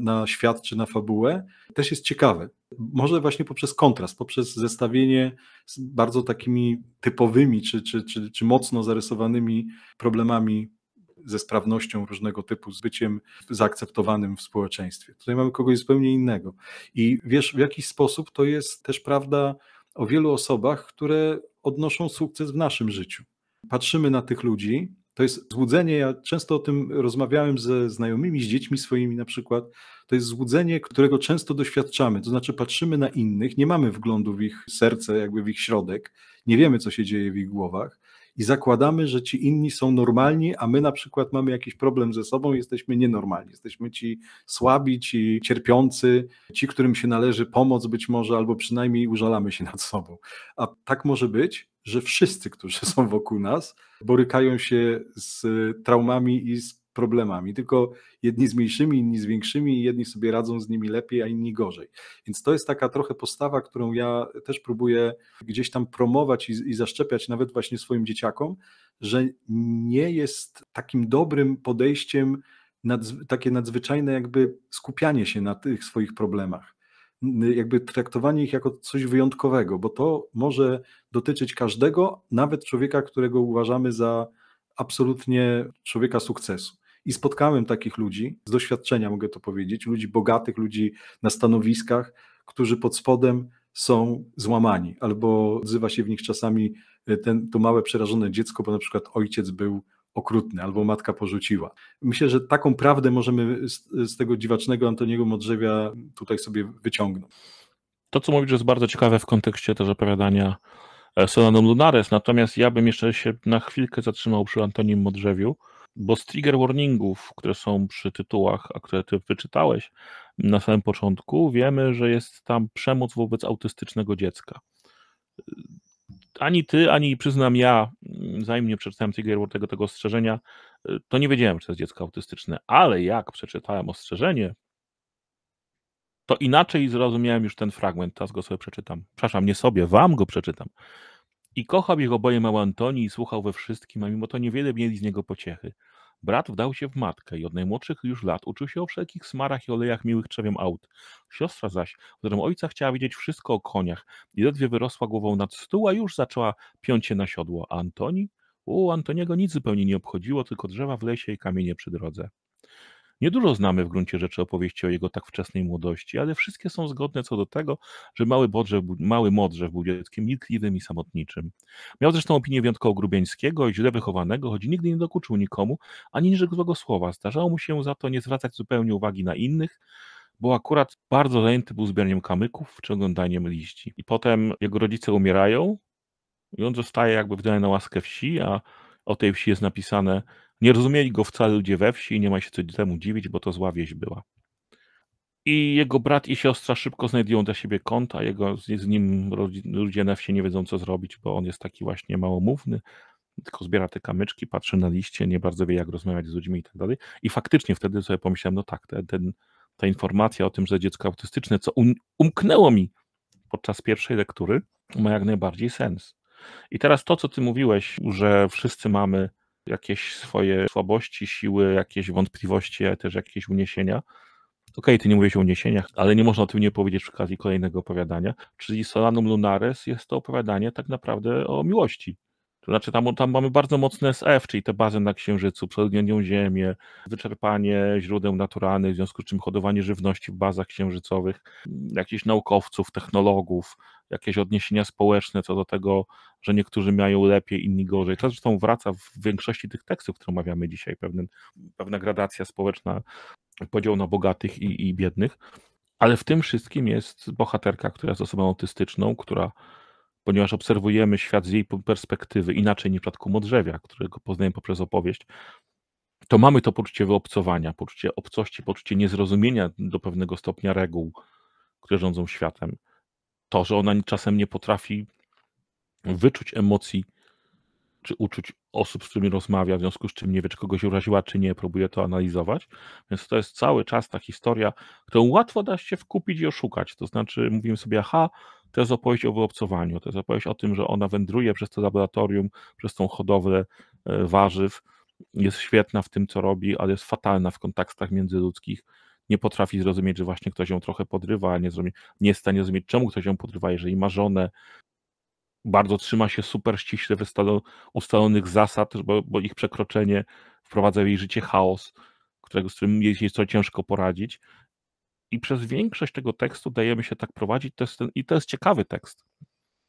na świat czy na fabułę. Też jest ciekawe. Może właśnie poprzez kontrast, poprzez zestawienie z bardzo takimi typowymi czy mocno zarysowanymi problemami ze sprawnością różnego typu, z byciem zaakceptowanym w społeczeństwie. Tutaj mamy kogoś zupełnie innego. I wiesz, w jakiś sposób to jest też prawda o wielu osobach, które odnoszą sukces w naszym życiu. Patrzymy na tych ludzi, to jest złudzenie, ja często o tym rozmawiałem ze znajomymi, z dziećmi swoimi na przykład, to jest złudzenie, którego często doświadczamy, to znaczy patrzymy na innych, nie mamy wglądu w ich serce, jakby w ich środek, nie wiemy, co się dzieje w ich głowach, i zakładamy, że ci inni są normalni, a my na przykład mamy jakiś problem ze sobą, jesteśmy nienormalni, jesteśmy ci słabi, ci cierpiący, ci, którym się należy pomoc być może, albo przynajmniej użalamy się nad sobą. A tak może być, że wszyscy, którzy są wokół nas, borykają się z traumami i z problemami, tylko jedni z mniejszymi, inni z większymi, jedni sobie radzą z nimi lepiej, a inni gorzej. Więc to jest taka trochę postawa, którą ja też próbuję gdzieś tam promować i zaszczepiać nawet właśnie swoim dzieciakom, że nie jest takim dobrym podejściem takie nadzwyczajne jakby skupianie się na tych swoich problemach, jakby traktowanie ich jako coś wyjątkowego, bo to może dotyczyć każdego, nawet człowieka, którego uważamy za absolutnie człowieka sukcesu. I spotkałem takich ludzi, z doświadczenia mogę to powiedzieć, ludzi bogatych, ludzi na stanowiskach, którzy pod spodem są złamani, albo odzywa się w nich czasami to małe przerażone dziecko, bo na przykład ojciec był okrutny, albo matka porzuciła. Myślę, że taką prawdę możemy z tego dziwacznego Antoniego Modrzewia tutaj sobie wyciągnąć. To, co mówisz, jest bardzo ciekawe w kontekście też opowiadania Solanum Lunares, natomiast ja bym jeszcze się na chwilkę zatrzymał przy Antonim Modrzewiu, bo z trigger warningów, które są przy tytułach, a które ty wyczytałeś na samym początku, wiemy, że jest tam przemoc wobec autystycznego dziecka. Ani ty, ani przyznam ja, zanim nie przeczytałem tego ostrzeżenia, to nie wiedziałem, czy to jest dziecko autystyczne, ale jak przeczytałem ostrzeżenie, to inaczej zrozumiałem już ten fragment, teraz go sobie przeczytam. Przepraszam, nie sobie, wam go przeczytam. I kochał ich oboje mały Antoni i słuchał we wszystkim, a mimo to niewiele mieli z niego pociechy. Brat wdał się w matkę i od najmłodszych już lat uczył się o wszelkich smarach i olejach miłych trzewiom aut. Siostra zaś, którą ojca chciała wiedzieć wszystko o koniach i ledwie wyrosła głową nad stół, a już zaczęła piąć się na siodło. A Antoni? Antoniego nic zupełnie nie obchodziło, tylko drzewa w lesie i kamienie przy drodze. Niedużo znamy w gruncie rzeczy opowieści o jego tak wczesnej młodości, ale wszystkie są zgodne co do tego, że mały Modrzew był dzieckiem milkliwym i samotniczym. Miał zresztą opinię wyjątkowo grubieńskiego i źle wychowanego, choć nigdy nie dokuczył nikomu, ani nie rzekł złego słowa. Zdarzało mu się za to nie zwracać zupełnie uwagi na innych, bo akurat bardzo zajęty był zbieraniem kamyków czy oglądaniem liści. I potem jego rodzice umierają i on zostaje jakby wydany na łaskę wsi, a o tej wsi jest napisane: nie rozumieli go wcale ludzie we wsi i nie ma się co temu dziwić, bo to zła wieś była. I jego brat i siostra szybko znajdują dla siebie kąt, a z nim ludzie na wsi nie wiedzą, co zrobić, bo on jest taki właśnie małomówny, tylko zbiera te kamyczki, patrzy na liście, nie bardzo wie, jak rozmawiać z ludźmi i tak dalej. I faktycznie wtedy sobie pomyślałem, no tak, ta informacja o tym, że dziecko autystyczne, co umknęło mi podczas pierwszej lektury, ma jak najbardziej sens. I teraz to, co ty mówiłeś, że wszyscy mamy jakieś swoje słabości, siły, jakieś wątpliwości, ale też jakieś uniesienia. Okej, ty nie mówisz o uniesieniach, ale nie można o tym nie powiedzieć przy okazji kolejnego opowiadania. Czyli Solanum Lunares jest to opowiadanie tak naprawdę o miłości. To znaczy tam mamy bardzo mocne SF, czyli te bazy na Księżycu, przeludnioną Ziemię, wyczerpanie źródeł naturalnych, w związku z czym hodowanie żywności w bazach księżycowych, jakichś naukowców, technologów, jakieś odniesienia społeczne co do tego, że niektórzy mają lepiej, inni gorzej. To zresztą wraca w większości tych tekstów, które omawiamy dzisiaj, pewna gradacja społeczna, podział na bogatych i biednych, ale w tym wszystkim jest bohaterka, która jest osobą autystyczną, która, ponieważ obserwujemy świat z jej perspektywy, inaczej niż w przypadku Modrzewia, którego poznajemy poprzez opowieść, to mamy to poczucie wyobcowania, poczucie obcości, poczucie niezrozumienia do pewnego stopnia reguł, które rządzą światem. To, że ona czasem nie potrafi wyczuć emocji czy uczuć osób, z którymi rozmawia, w związku z czym nie wie, czy kogoś uraziła, czy nie, próbuje to analizować. Więc to jest cały czas ta historia, którą łatwo da się wkupić i oszukać. To znaczy mówimy sobie, aha, to jest opowieść o wyobcowaniu, to jest opowieść o tym, że ona wędruje przez to laboratorium, przez tą hodowlę warzyw, jest świetna w tym, co robi, ale jest fatalna w kontaktach międzyludzkich, nie potrafi zrozumieć, że właśnie ktoś ją trochę podrywa, nie jest w stanie zrozumieć, czemu ktoś ją podrywa, jeżeli ma żonę, bardzo trzyma się super ściśle ustalonych zasad, bo ich przekroczenie wprowadza w jej życie chaos, z którym jest jej ciężko poradzić. I przez większość tego tekstu dajemy się tak prowadzić. I to jest ciekawy tekst.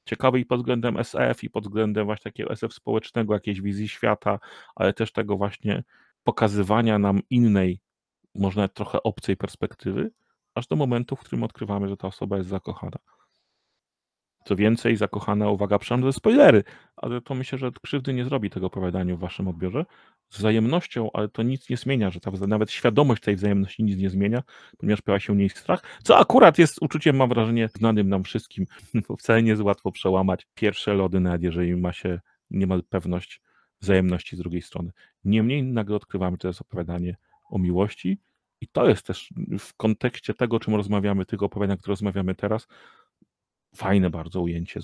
Ciekawy i pod względem SF, i pod względem właśnie takiego SF społecznego, jakiejś wizji świata, ale też tego właśnie pokazywania nam innej, można trochę obcej perspektywy, aż do momentu, w którym odkrywamy, że ta osoba jest zakochana. Co więcej, zakochana, uwaga, przepraszam, ze spoilery, ale to myślę, że krzywdy nie zrobi tego opowiadaniu w waszym odbiorze. Z wzajemnością, ale to nic nie zmienia, że ta nawet świadomość tej wzajemności nic nie zmienia, ponieważ pojawia się u niej strach, co akurat jest uczuciem, mam wrażenie, znanym nam wszystkim, bo wcale nie jest łatwo przełamać pierwsze lody, nawet jeżeli ma się niemal pewność wzajemności z drugiej strony. Niemniej nagle odkrywamy teraz opowiadanie o miłości i to jest też w kontekście tego, o czym rozmawiamy, tego opowiadania, które rozmawiamy teraz, fajne bardzo ujęcie,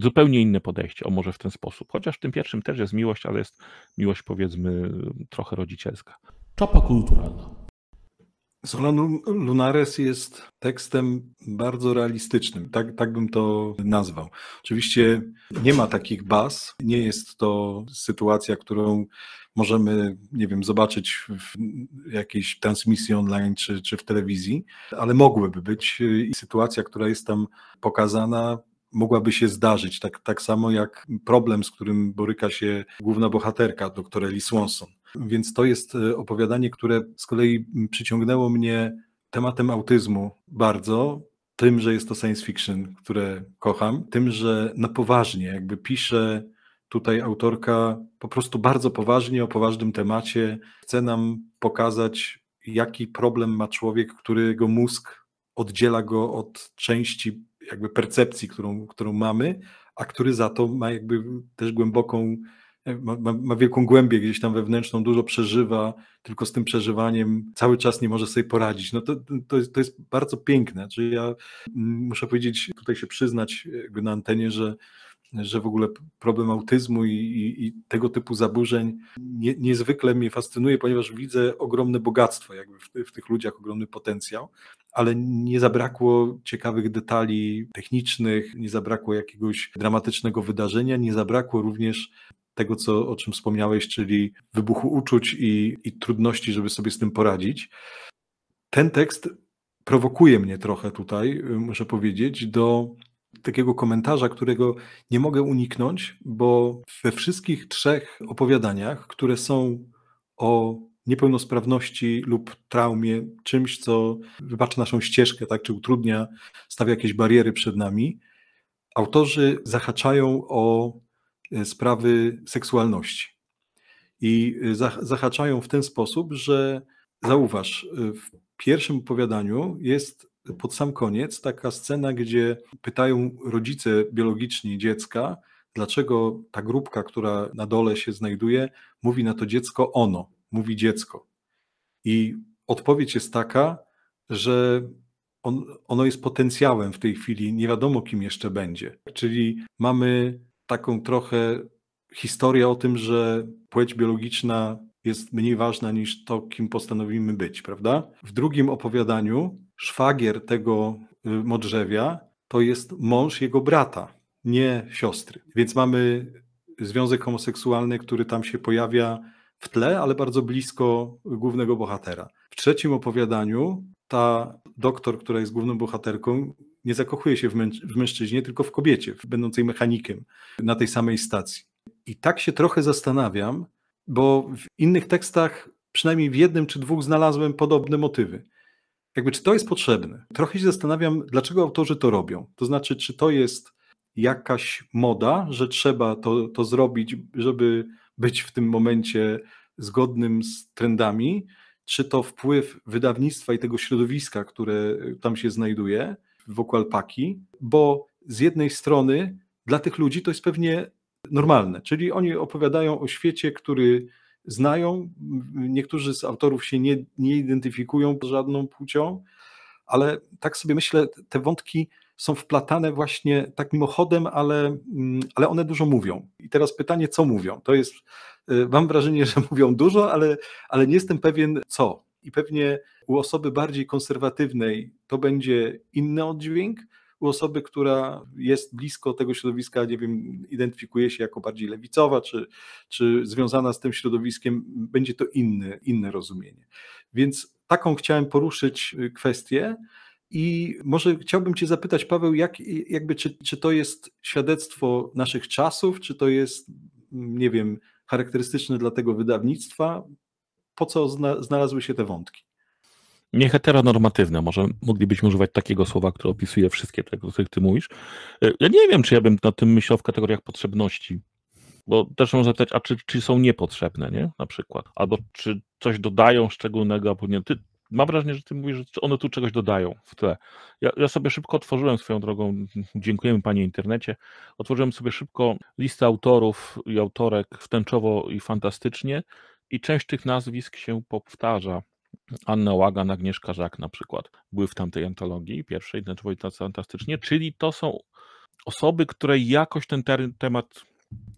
zupełnie inne podejście, o może w ten sposób. Chociaż w tym pierwszym też jest miłość, ale jest miłość, powiedzmy, trochę rodzicielska. Czapa kulturalna. Solanum Lunares jest tekstem bardzo realistycznym, tak bym to nazwał. Oczywiście nie ma takich baz, nie jest to sytuacja, którą możemy, nie wiem, zobaczyć w jakiejś transmisji online czy w telewizji, ale mogłyby być i sytuacja, która jest tam pokazana, mogłaby się zdarzyć, tak samo jak problem, z którym boryka się główna bohaterka, dr Ellie Swanson. Więc to jest opowiadanie, które z kolei przyciągnęło mnie tematem autyzmu bardzo, tym, że jest to science fiction, które kocham, tym, że na poważnie jakby pisze tutaj autorka po prostu bardzo poważnie o poważnym temacie. Chce nam pokazać, jaki problem ma człowiek, którego mózg oddziela go od części jakby percepcji, którą mamy, a który za to ma jakby też głęboką, ma wielką głębię gdzieś tam wewnętrzną, dużo przeżywa, tylko z tym przeżywaniem cały czas nie może sobie poradzić. No to jest bardzo piękne. Czyli ja muszę powiedzieć, tutaj się przyznać jakby na antenie, że w ogóle problem autyzmu i tego typu zaburzeń niezwykle mnie fascynuje, ponieważ widzę ogromne bogactwo jakby w tych ludziach, ogromny potencjał, ale nie zabrakło ciekawych detali technicznych, nie zabrakło jakiegoś dramatycznego wydarzenia, nie zabrakło również tego, o czym wspomniałeś, czyli wybuchu uczuć i trudności, żeby sobie z tym poradzić. Ten tekst prowokuje mnie trochę tutaj, muszę powiedzieć, do takiego komentarza, którego nie mogę uniknąć, bo we wszystkich trzech opowiadaniach, które są o niepełnosprawności lub traumie, czymś, co wypacza naszą ścieżkę, tak, czy utrudnia, stawia jakieś bariery przed nami, autorzy zahaczają o sprawy seksualności. I zahaczają w ten sposób, że zauważ, w pierwszym opowiadaniu jest pod sam koniec taka scena, gdzie pytają rodzice biologiczni dziecka, dlaczego ta grupka, która na dole się znajduje, mówi na to dziecko ono, mówi dziecko. I odpowiedź jest taka, że ono jest potencjałem w tej chwili, nie wiadomo kim jeszcze będzie. Czyli mamy taką trochę historię o tym, że płeć biologiczna jest mniej ważna niż to, kim postanowimy być, prawda? W drugim opowiadaniu szwagier tego Modrzewia to jest mąż jego brata, nie siostry. Więc mamy związek homoseksualny, który tam się pojawia w tle, ale bardzo blisko głównego bohatera. W trzecim opowiadaniu ta doktor, która jest główną bohaterką, nie zakochuje się w mężczyźnie, tylko w kobiecie, będącej mechanikiem na tej samej stacji. I tak się trochę zastanawiam, bo w innych tekstach, przynajmniej w jednym czy dwóch, znalazłem podobne motywy. Jakby, czy to jest potrzebne? Trochę się zastanawiam, dlaczego autorzy to robią. To znaczy, czy to jest jakaś moda, że trzeba to zrobić, żeby być w tym momencie zgodnym z trendami, czy to wpływ wydawnictwa i tego środowiska, które tam się znajduje wokół Alpaki, bo z jednej strony dla tych ludzi to jest pewnie normalne, czyli oni opowiadają o świecie, który znają, niektórzy z autorów się nie identyfikują z żadną płcią, ale tak sobie myślę, te wątki są wplatane właśnie tak mimochodem, ale one dużo mówią. I teraz pytanie, co mówią? To jest, mam wrażenie, że mówią dużo, ale nie jestem pewien co. I pewnie u osoby bardziej konserwatywnej to będzie inny oddźwięk, u osoby, która jest blisko tego środowiska, nie wiem, identyfikuje się jako bardziej lewicowa, czy związana z tym środowiskiem, będzie to inne rozumienie. Więc taką chciałem poruszyć kwestię i może chciałbym cię zapytać, Paweł, czy to jest świadectwo naszych czasów, czy to jest, nie wiem, charakterystyczne dla tego wydawnictwa? Po co znalazły się te wątki? nieheteronormatywne, może moglibyśmy używać takiego słowa, które opisuje wszystkie te, o których ty mówisz. Ja nie wiem, czy ja bym na tym myślał w kategoriach potrzebności, bo też można zapytać, a czy są niepotrzebne, nie? Na przykład, albo czy coś dodają szczególnego, a później ty, mam wrażenie, że ty mówisz, że one tu czegoś dodają w tle. Ja sobie szybko otworzyłem swoją drogą, dziękujemy panie internecie, otworzyłem sobie szybko listę autorów i autorek w Tęczowo i fantastycznie i część tych nazwisk się powtarza. Anna Łagan, Agnieszka Żak na przykład były w tamtej antologii pierwszej, Tęczowo i fantastycznie, czyli to są osoby, które jakoś ten temat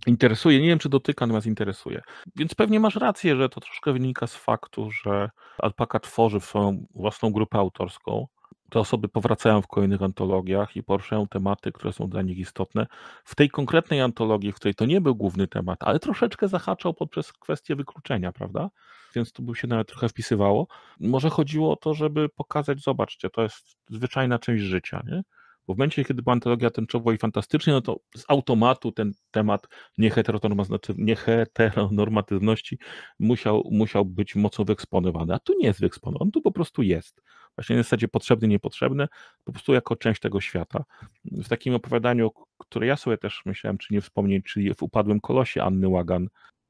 interesuje. Nie wiem, czy dotyka, natomiast interesuje. Więc pewnie masz rację, że to troszkę wynika z faktu, że Alpaka tworzy swoją własną grupę autorską. Te osoby powracają w kolejnych antologiach i poruszają tematy, które są dla nich istotne. W tej konkretnej antologii, w której to nie był główny temat, ale troszeczkę zahaczał poprzez kwestię wykluczenia, prawda? Więc tu by się nawet trochę wpisywało. Może chodziło o to, żeby pokazać, zobaczcie, to jest zwyczajna część życia, nie? Bo w momencie, kiedy była antologia Tęczowo i fantastycznie, no to z automatu ten temat nieheteronormatywności musiał być mocno wyeksponowany, a tu nie jest wyeksponowany, on tu po prostu jest. Właśnie na zasadzie potrzebny, niepotrzebny, po prostu jako część tego świata. W takim opowiadaniu, które ja sobie też myślałem, czy nie wspomnieć, czyli w Upadłym Kolosie Anny Łagan,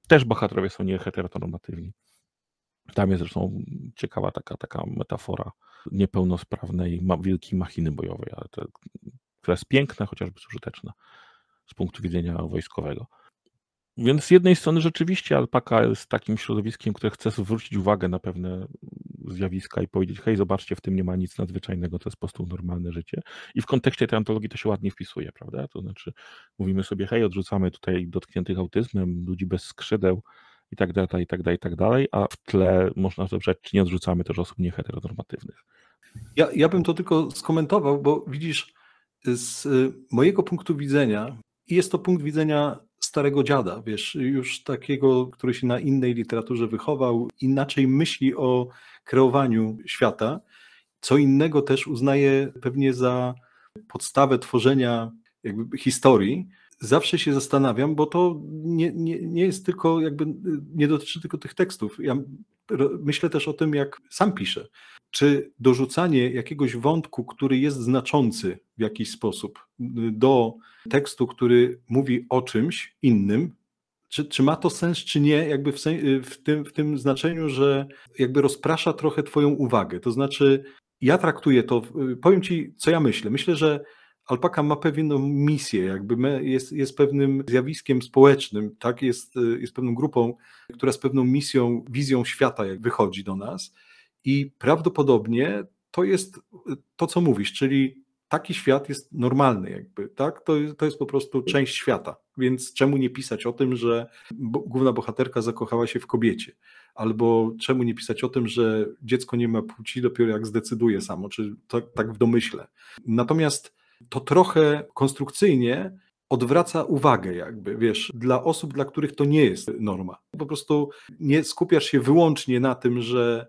też bohaterowie są nieheteronormatywni. Tam jest zresztą ciekawa taka metafora niepełnosprawnej wielkiej machiny bojowej, ale to, która jest piękna, chociażby użyteczna z punktu widzenia wojskowego. Więc z jednej strony rzeczywiście Alpaka jest takim środowiskiem, które chce zwrócić uwagę na pewne zjawiska i powiedzieć, hej, zobaczcie, w tym nie ma nic nadzwyczajnego, to jest po prostu normalne życie. I w kontekście tej antologii to się ładnie wpisuje, prawda? To znaczy mówimy sobie, hej, odrzucamy tutaj dotkniętych autyzmem, ludzi bez skrzydeł, i tak dalej, i tak dalej, i tak dalej, a w tle można wybrać, czy nie odrzucamy też osób nieheteronormatywnych. Ja bym to tylko skomentował, bo widzisz, z mojego punktu widzenia, i jest to punkt widzenia starego dziada, wiesz, już takiego, który się na innej literaturze wychował, inaczej myśli o kreowaniu świata, co innego też uznaje pewnie za podstawę tworzenia jakby historii. Zawsze się zastanawiam, bo to nie jest tylko, jakby nie dotyczy tylko tych tekstów. Ja myślę też o tym, jak sam piszę. Czy dorzucanie jakiegoś wątku, który jest znaczący w jakiś sposób do tekstu, który mówi o czymś innym, czy ma to sens, czy nie, jakby w tym znaczeniu, że jakby rozprasza trochę twoją uwagę. To znaczy, ja traktuję to, powiem ci, co ja myślę. Myślę, że Alpaka ma pewną misję, jakby jest pewnym zjawiskiem społecznym, tak? Jest pewną grupą, która z pewną misją, wizją świata jak wychodzi do nas i prawdopodobnie to jest to, co mówisz, czyli taki świat jest normalny, jakby, tak? To jest po prostu część świata, więc czemu nie pisać o tym, że główna bohaterka zakochała się w kobiecie, albo czemu nie pisać o tym, że dziecko nie ma płci dopiero jak zdecyduje samo, czy tak w domyśle. Natomiast to trochę konstrukcyjnie odwraca uwagę jakby, wiesz, dla osób, dla których to nie jest norma. Po prostu nie skupiasz się wyłącznie na tym, że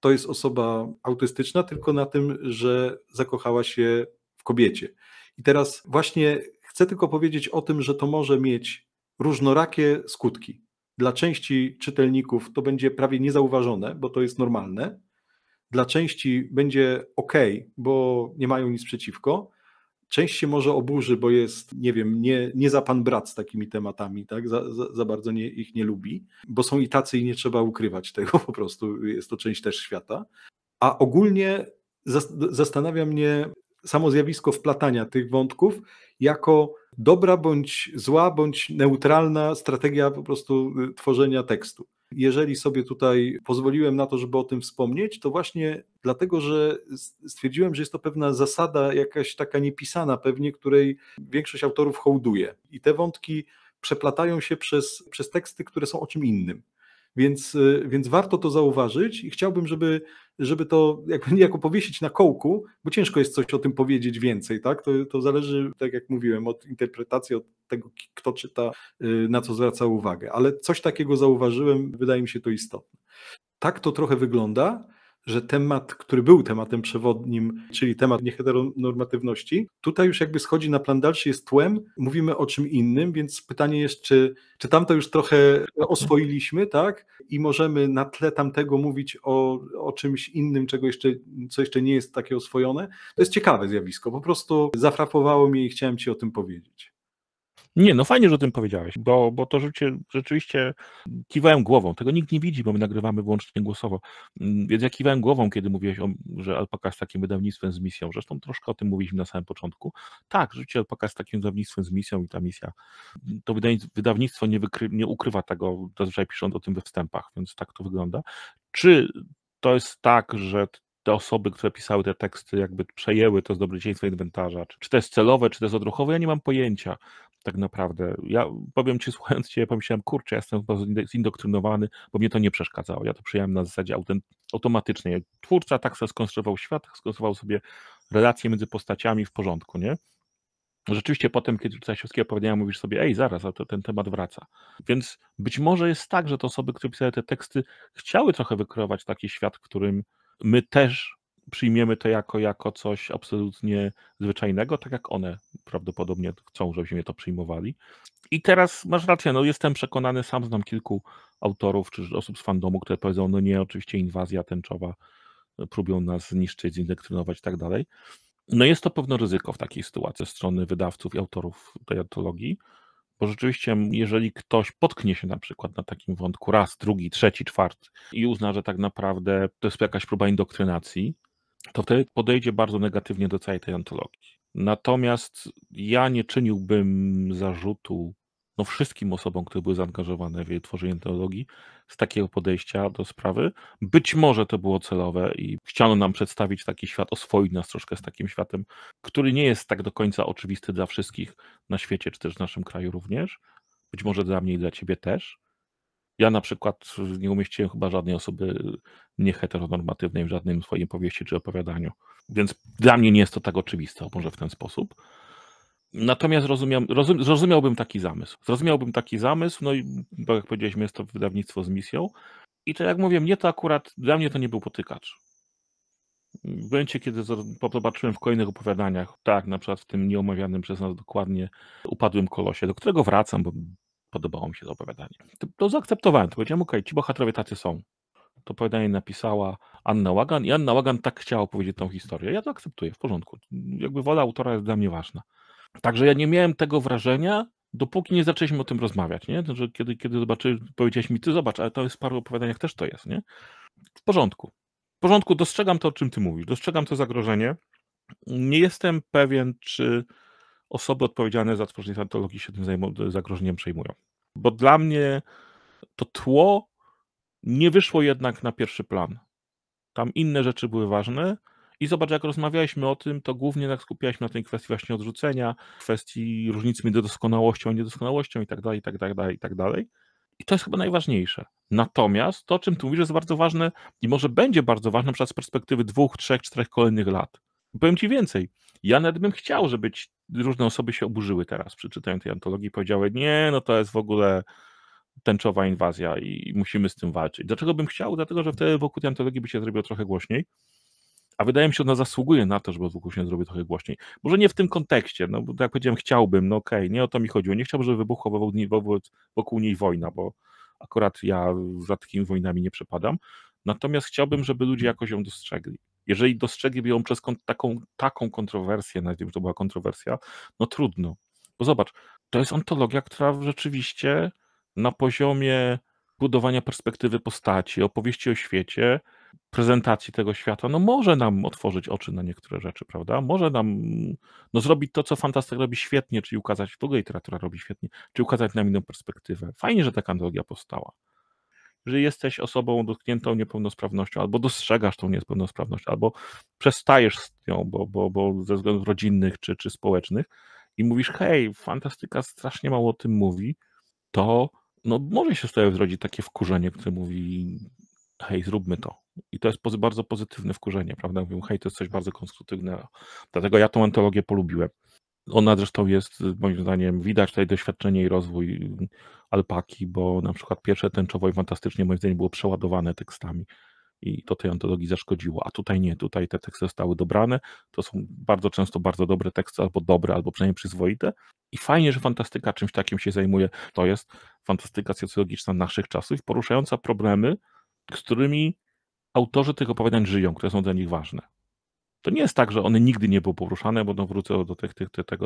to jest osoba autystyczna, tylko na tym, że zakochała się w kobiecie. I teraz właśnie chcę tylko powiedzieć o tym, że to może mieć różnorakie skutki. Dla części czytelników to będzie prawie niezauważone, bo to jest normalne. Dla części będzie okej, bo nie mają nic przeciwko. Część się może oburzy, bo jest, nie wiem, nie za pan brat z takimi tematami, tak? Za bardzo ich nie lubi, bo są i tacy i nie trzeba ukrywać tego, po prostu jest to część też świata. A ogólnie zastanawia mnie samo zjawisko wplatania tych wątków jako dobra bądź zła, bądź neutralna strategia po prostu tworzenia tekstu. Jeżeli sobie tutaj pozwoliłem na to, żeby o tym wspomnieć, to właśnie dlatego, że stwierdziłem, że jest to pewna zasada jakaś taka niepisana pewnie, której większość autorów hołduje. I te wątki przeplatają się przez teksty, które są o czym innym. Więc warto to zauważyć i chciałbym, żeby to jakby niejako powiesić na kołku, bo ciężko jest coś o tym powiedzieć więcej, tak? To zależy, tak jak mówiłem, od interpretacji, od tego, kto czyta, na co zwraca uwagę, ale coś takiego zauważyłem, wydaje mi się to istotne. Tak to trochę wygląda, że temat, który był tematem przewodnim, czyli temat nieheteronormatywności, tutaj już jakby schodzi na plan dalszy, jest tłem, mówimy o czym innym, więc pytanie jest, czy tamto już trochę oswoiliśmy, tak? I możemy na tle tamtego mówić o czymś innym, co jeszcze nie jest takie oswojone. To jest ciekawe zjawisko, po prostu zafrapowało mnie i chciałem ci o tym powiedzieć. Nie, no fajnie, że o tym powiedziałeś, bo to rzeczywiście kiwałem głową. Tego nikt nie widzi, bo my nagrywamy wyłącznie głosowo. Więc ja kiwałem głową, kiedy mówiłeś, że Alpaka jest takim wydawnictwem z misją. Zresztą troszkę o tym mówiliśmy na samym początku. Tak, rzeczywiście Alpaka jest takim wydawnictwem z misją i ta misja. To wydawnictwo nie ukrywa tego, zazwyczaj pisząc o tym we wstępach, więc tak to wygląda. Czy to jest tak, że te osoby, które pisały te teksty, jakby przejęły to z dobrodziejstwa inwentarza? Czy to jest celowe, czy to jest odruchowe? Ja nie mam pojęcia. Tak naprawdę. Ja powiem ci, słuchając cię, ja pomyślałem, kurczę, ja jestem bardzo zindoktrynowany, bo mnie to nie przeszkadzało. Ja to przyjąłem na zasadzie automatycznej. Twórca tak sobie skonstruował świat, skonstruował sobie relacje między postaciami w porządku, nie? Rzeczywiście potem, kiedy czytasz wszystkie opowiadania, mówisz sobie, ej, zaraz, a to ten temat wraca. Więc być może jest tak, że te osoby, które pisały te teksty, chciały trochę wykreować taki świat, w którym my też przyjmiemy to jako coś absolutnie zwyczajnego, tak jak one prawdopodobnie chcą, żebyśmy to przyjmowali. I teraz masz rację, no jestem przekonany, sam znam kilku autorów czy osób z fandomu, które powiedzą, no nie, oczywiście inwazja tęczowa, próbują nas zniszczyć, zindoktrynować i tak dalej. No jest to pewne ryzyko w takiej sytuacji ze strony wydawców i autorów tej antologii, bo rzeczywiście jeżeli ktoś potknie się na przykład na takim wątku raz, drugi, trzeci, czwarty i uzna, że tak naprawdę to jest jakaś próba indoktrynacji, to wtedy podejdzie bardzo negatywnie do całej tej antologii. Natomiast ja nie czyniłbym zarzutu wszystkim osobom, które były zaangażowane w jej tworzenie antologii z takiego podejścia do sprawy. Być może to było celowe i chciano nam przedstawić taki świat, oswoić nas troszkę z takim światem, który nie jest tak do końca oczywisty dla wszystkich na świecie, czy też w naszym kraju również. Być może dla mnie i dla ciebie też. Ja na przykład nie umieściłem chyba żadnej osoby nieheteronormatywnej w żadnym swoim powieści czy opowiadaniu, więc dla mnie nie jest to tak oczywiste, może w ten sposób. Natomiast zrozumiałbym taki zamysł. No i tak jak powiedzieliśmy, jest to wydawnictwo z misją i to jak mówię, dla mnie to nie był potykacz. W momencie, kiedy zobaczyłem w kolejnych opowiadaniach, tak na przykład w tym nieomawianym przez nas dokładnie Upadłym Kolosie, do którego wracam, bo podobało mi się to opowiadanie. To zaakceptowałem, to powiedziałem, okej, ci bohaterowie tacy są. To opowiadanie napisała Anna Łagan i Anna Łagan tak chciała opowiedzieć tą historię. Ja to akceptuję, w porządku. Jakby wola autora jest dla mnie ważna. Także ja nie miałem tego wrażenia, dopóki nie zaczęliśmy o tym rozmawiać, nie? Że kiedy zobaczyliśmy, powiedziałeś mi, ty zobacz, ale to jest w paru opowiadaniach też to jest, nie? W porządku. W porządku, dostrzegam to, o czym ty mówisz. Dostrzegam to zagrożenie. Nie jestem pewien, czy osoby odpowiedzialne za tworzenie antologii się tym zagrożeniem przejmują. Bo dla mnie to tło nie wyszło jednak na pierwszy plan. Tam inne rzeczy były ważne i zobacz, jak rozmawialiśmy o tym, to głównie tak skupialiśmy na tej kwestii właśnie odrzucenia, kwestii różnic między doskonałością a niedoskonałością i tak dalej, i tak dalej, i tak dalej. I to jest chyba najważniejsze. Natomiast to, o czym tu mówisz, jest bardzo ważne i może będzie bardzo ważne na przykład z perspektywy 2, 3, 4 kolejnych lat. Powiem ci więcej. Ja nawet bym chciał, żeby różne osoby się oburzyły teraz przy czytaniu tej antologii i powiedziały, nie, no to jest w ogóle tęczowa inwazja i musimy z tym walczyć. Dlaczego bym chciał? Dlatego, że wtedy wokół tej antologii by się zrobiło trochę głośniej, a wydaje mi się, że ona zasługuje na to, żeby wokół się zrobiło trochę głośniej. Może nie w tym kontekście, no bo tak jak powiedziałem, chciałbym, no okej, nie o to mi chodziło. Nie chciałbym, żeby wybuchła wokół niej wojna, bo akurat ja za takimi wojnami nie przepadam. Natomiast chciałbym, żeby ludzie jakoś ją dostrzegli. Jeżeli dostrzegliby ją przez taką kontrowersję, nazwijmy, że to była kontrowersja, no trudno. Bo zobacz, to jest ontologia, która rzeczywiście na poziomie budowania perspektywy postaci, opowieści o świecie, prezentacji tego świata, no może nam otworzyć oczy na niektóre rzeczy, prawda? Może nam zrobić to, co fantastyka robi świetnie, czyli ukazać, druga literatura robi świetnie, czyli ukazać nam inną perspektywę. Fajnie, że taka antologia powstała. Jeżeli jesteś osobą dotkniętą niepełnosprawnością, albo dostrzegasz tą niepełnosprawność, albo przestajesz z nią, bo ze względów rodzinnych czy społecznych i mówisz, hej, fantastyka strasznie mało o tym mówi, to może się z tobą zrodzić takie wkurzenie, które mówi, hej, zróbmy to. I to jest bardzo pozytywne wkurzenie, prawda? Mówią, hej, to jest coś bardzo konstruktywnego. Dlatego ja tą antologię polubiłem. Ona zresztą jest, moim zdaniem, widać tutaj doświadczenie i rozwój Alpaki, bo na przykład pierwsze Tęczowo i fantastycznie, moim zdaniem, było przeładowane tekstami. i to tej antologii zaszkodziło, a tutaj nie, tutaj te teksty zostały dobrane, to są bardzo często bardzo dobre teksty, albo dobre, albo przynajmniej przyzwoite i fajnie, że fantastyka czymś takim się zajmuje, to jest fantastyka socjologiczna naszych czasów, poruszająca problemy, z którymi autorzy tych opowiadań żyją, które są dla nich ważne. To nie jest tak, że one nigdy nie były poruszane, bo no wrócę do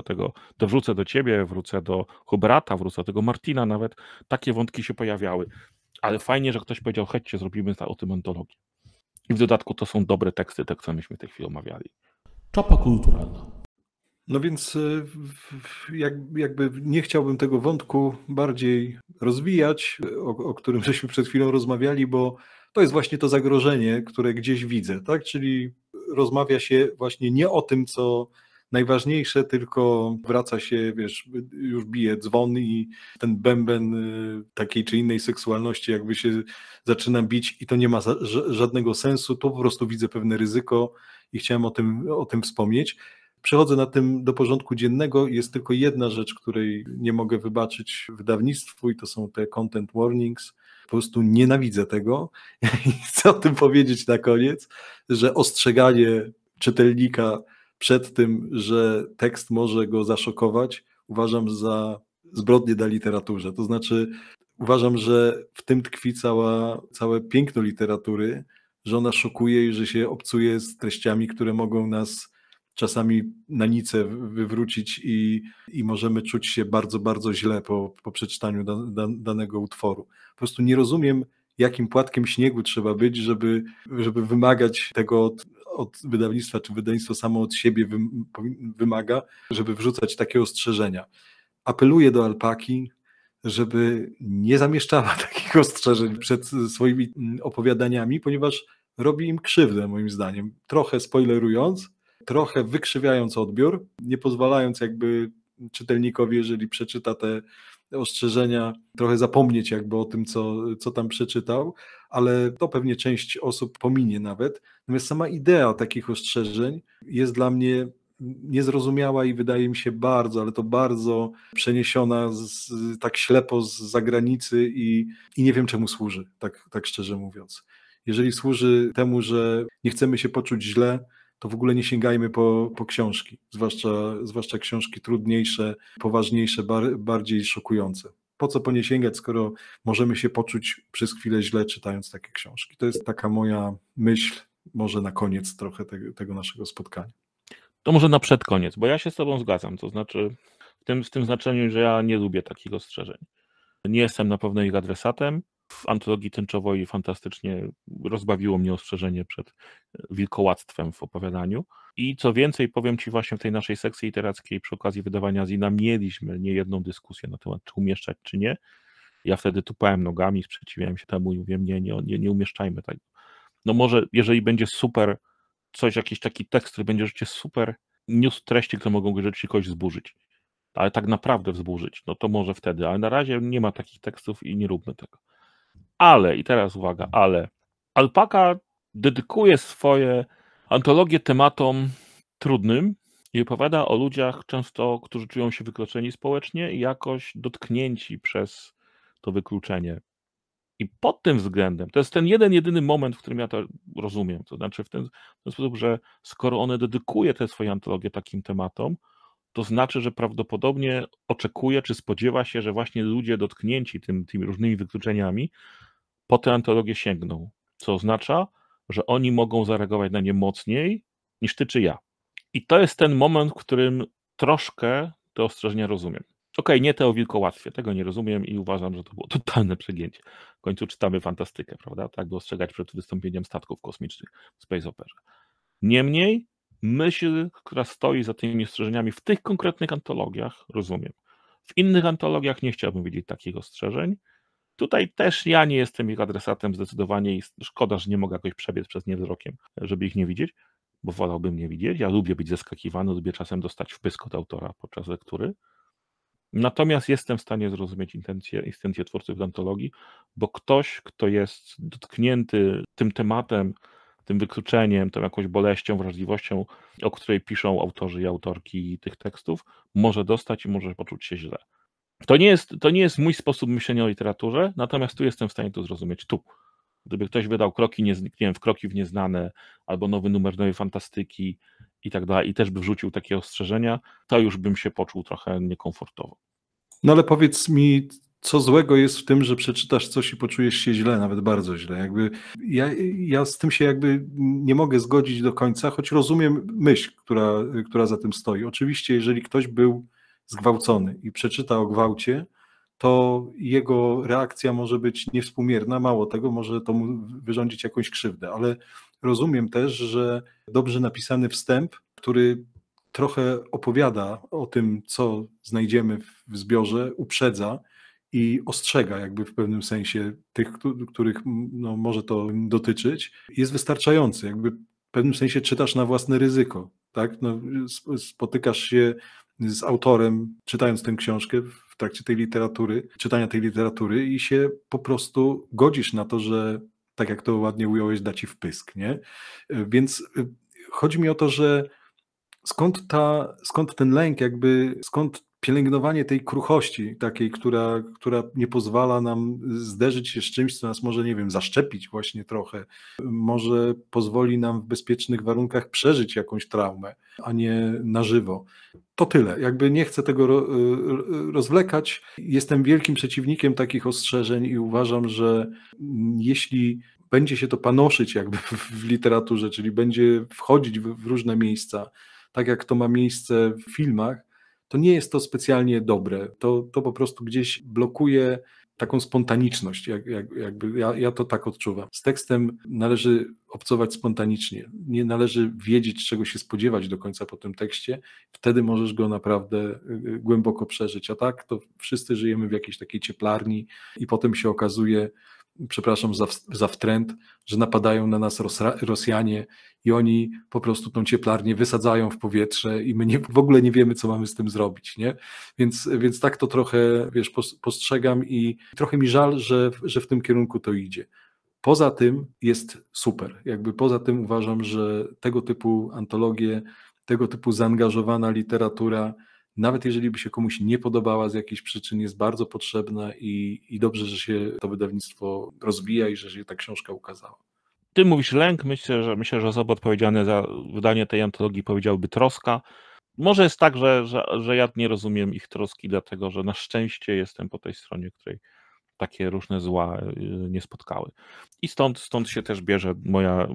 tego, wrócę do ciebie, wrócę do Huberata, wrócę do tego Martina nawet, takie wątki się pojawiały. Ale fajnie, że ktoś powiedział, chodźcie, zrobimy o tym antologię. I w dodatku to są dobre teksty, te, co myśmy w tej chwili omawiali. Czapa kulturalna. No więc jakby nie chciałbym tego wątku bardziej rozwijać, o którym żeśmy przed chwilą rozmawiali, bo to jest właśnie to zagrożenie, które gdzieś widzę, tak? Czyli rozmawia się właśnie nie o tym, co najważniejsze, tylko wraca się, wiesz, już bije dzwon i ten bęben takiej czy innej seksualności jakby się zaczyna bić i to nie ma żadnego sensu, to po prostu widzę pewne ryzyko i chciałem o tym wspomnieć. Przechodzę na tym do porządku dziennego, jest tylko jedna rzecz, której nie mogę wybaczyć wydawnictwu i to są te content warnings. Po prostu nienawidzę tego i chcę o tym powiedzieć na koniec, że ostrzeganie czytelnika przed tym, że tekst może go zaszokować, uważam za zbrodnię na literaturze. To znaczy uważam, że w tym tkwi całe piękno literatury, że ona szokuje i że się obcuje z treściami, które mogą nas czasami na nicę wywrócić i możemy czuć się bardzo, bardzo źle po przeczytaniu danego utworu. Po prostu nie rozumiem, jakim płatkiem śniegu trzeba być, żeby wymagać tego od wydawnictwa, czy wydawnictwo samo od siebie wymaga, żeby wrzucać takie ostrzeżenia. Apeluję do Alpaki, żeby nie zamieszczała takich ostrzeżeń przed swoimi opowiadaniami, ponieważ robi im krzywdę, moim zdaniem. Trochę spoilerując, trochę wykrzywiając odbiór, nie pozwalając jakby czytelnikowi, jeżeli przeczyta te ostrzeżenia, trochę zapomnieć jakby o tym, co tam przeczytał, ale to pewnie część osób pominie nawet. Natomiast sama idea takich ostrzeżeń jest dla mnie niezrozumiała i wydaje mi się bardzo, ale to bardzo przeniesiona tak ślepo z zagranicy i nie wiem, czemu służy, tak szczerze mówiąc. Jeżeli służy temu, że nie chcemy się poczuć źle, to w ogóle nie sięgajmy po książki, zwłaszcza książki trudniejsze, poważniejsze, bardziej szokujące. Po co po nie sięgać, skoro możemy się poczuć przez chwilę źle, czytając takie książki? To jest taka moja myśl, może na koniec trochę tego naszego spotkania. To może na przedkoniec, bo ja się z tobą zgadzam, to znaczy w tym znaczeniu, że ja nie lubię takich ostrzeżeń. Nie jestem na pewno ich adresatem. W antologii Tęczowej fantastycznie rozbawiło mnie ostrzeżenie przed wilkołactwem w opowiadaniu. I co więcej, powiem ci, właśnie w tej naszej sekcji literackiej przy okazji wydawania Zina mieliśmy niejedną dyskusję na temat, czy umieszczać, czy nie. Ja wtedy tupałem nogami, sprzeciwiałem się temu i mówiłem, nie umieszczajmy tego. No może, jeżeli będzie super coś, jakiś taki tekst, który będzie rzeczywiście super, niósł treści, które mogą rzeczywiście kogoś zburzyć, ale tak naprawdę wzburzyć, no to może wtedy, ale na razie nie ma takich tekstów i nie róbmy tego. Ale, i teraz uwaga, ale Alpaka dedykuje swoje antologie tematom trudnym i opowiada o ludziach często, którzy czują się wykluczeni społecznie i jakoś dotknięci przez to wykluczenie. I pod tym względem, to jest ten jeden, jedyny moment, w którym ja to rozumiem, to znaczy w ten sposób, że skoro one dedykuje te swoje antologie takim tematom, to znaczy, że prawdopodobnie oczekuje, czy spodziewa się, że właśnie ludzie dotknięci tymi różnymi wykluczeniami po te antologie sięgną, co oznacza, że oni mogą zareagować na nie mocniej niż ty czy ja. I to jest ten moment, w którym troszkę te ostrzeżenia rozumiem. Okej, nie te o wilkołactwie, tego nie rozumiem i uważam, że to było totalne przegięcie. W końcu czytamy fantastykę, prawda? Tak by ostrzegać przed wystąpieniem statków kosmicznych w space operze. Niemniej myśl, która stoi za tymi ostrzeżeniami w tych konkretnych antologiach, rozumiem. W innych antologiach nie chciałbym widzieć takich ostrzeżeń. Tutaj też ja nie jestem ich adresatem zdecydowanie i szkoda, że nie mogę jakoś przebiec przez nie wzrokiem, żeby ich nie widzieć, bo wolałbym nie widzieć. Ja lubię być zaskakiwany, lubię czasem dostać wpysk od autora podczas lektury. Natomiast jestem w stanie zrozumieć intencje twórców antologii, bo ktoś, kto jest dotknięty tym tematem, tym wykluczeniem, tą jakąś boleścią, wrażliwością, o której piszą autorzy i autorki tych tekstów, może dostać i może poczuć się źle. To nie jest mój sposób myślenia o literaturze, natomiast tu jestem w stanie to zrozumieć. Tu Gdyby ktoś wydał kroki, kroki w nieznane, albo nowy numer nowej fantastyki i tak dalej, i też by wrzucił takie ostrzeżenia, to już bym się poczuł trochę niekomfortowo. No ale powiedz mi, co złego jest w tym, że przeczytasz coś i poczujesz się źle, nawet bardzo źle. Jakby ja z tym się jakby nie mogę zgodzić do końca, choć rozumiem myśl, która za tym stoi. Oczywiście, jeżeli ktoś był zgwałcony i przeczyta o gwałcie, to jego reakcja może być niewspółmierna, mało tego, może to mu wyrządzić jakąś krzywdę, ale rozumiem też, że dobrze napisany wstęp, który trochę opowiada o tym, co znajdziemy w zbiorze, uprzedza i ostrzega jakby w pewnym sensie tych, których no, może to dotyczyć, jest wystarczający. Jakby w pewnym sensie czytasz na własne ryzyko, tak? No, spotykasz się z autorem, czytając tę książkę w trakcie tej literatury, czytania tej literatury i się po prostu godzisz na to, że tak jak to ładnie ująłeś, da ci wpysk, nie? Więc chodzi mi o to, że skąd ten lęk, jakby skąd pielęgnowanie tej kruchości takiej, która nie pozwala nam zderzyć się z czymś, co nas może, nie wiem, zaszczepić właśnie trochę, może pozwoli nam w bezpiecznych warunkach przeżyć jakąś traumę, a nie na żywo. To tyle. Jakby nie chcę tego rozwlekać. Jestem wielkim przeciwnikiem takich ostrzeżeń i uważam, że jeśli będzie się to panoszyć jakby w literaturze, czyli będzie wchodzić w różne miejsca, tak jak to ma miejsce w filmach, to nie jest to specjalnie dobre. To po prostu gdzieś blokuje taką spontaniczność. Ja to tak odczuwam. Z tekstem należy obcować spontanicznie. Nie należy wiedzieć, czego się spodziewać do końca po tym tekście. Wtedy możesz go naprawdę głęboko przeżyć. A tak, to wszyscy żyjemy w jakiejś takiej cieplarni i potem się okazuje, przepraszam za wtręt, że napadają na nas Rosjanie i oni po prostu tą cieplarnię wysadzają w powietrze i my w ogóle nie wiemy, co mamy z tym zrobić, nie? Więc tak to trochę, wiesz, postrzegam i trochę mi żal, że w tym kierunku to idzie. Poza tym jest super. Jakby poza tym uważam, że tego typu antologie, tego typu zaangażowana literatura, nawet jeżeli by się komuś nie podobała z jakiejś przyczyny, jest bardzo potrzebna i dobrze, że się to wydawnictwo rozwija i że się ta książka ukazała. Ty mówisz lęk, myślę, że osoby odpowiedzialne za wydanie tej antologii powiedziałby troska. Może jest tak, że ja nie rozumiem ich troski, dlatego że na szczęście jestem po tej stronie, której takie różne zła nie spotkały. I stąd się też bierze moja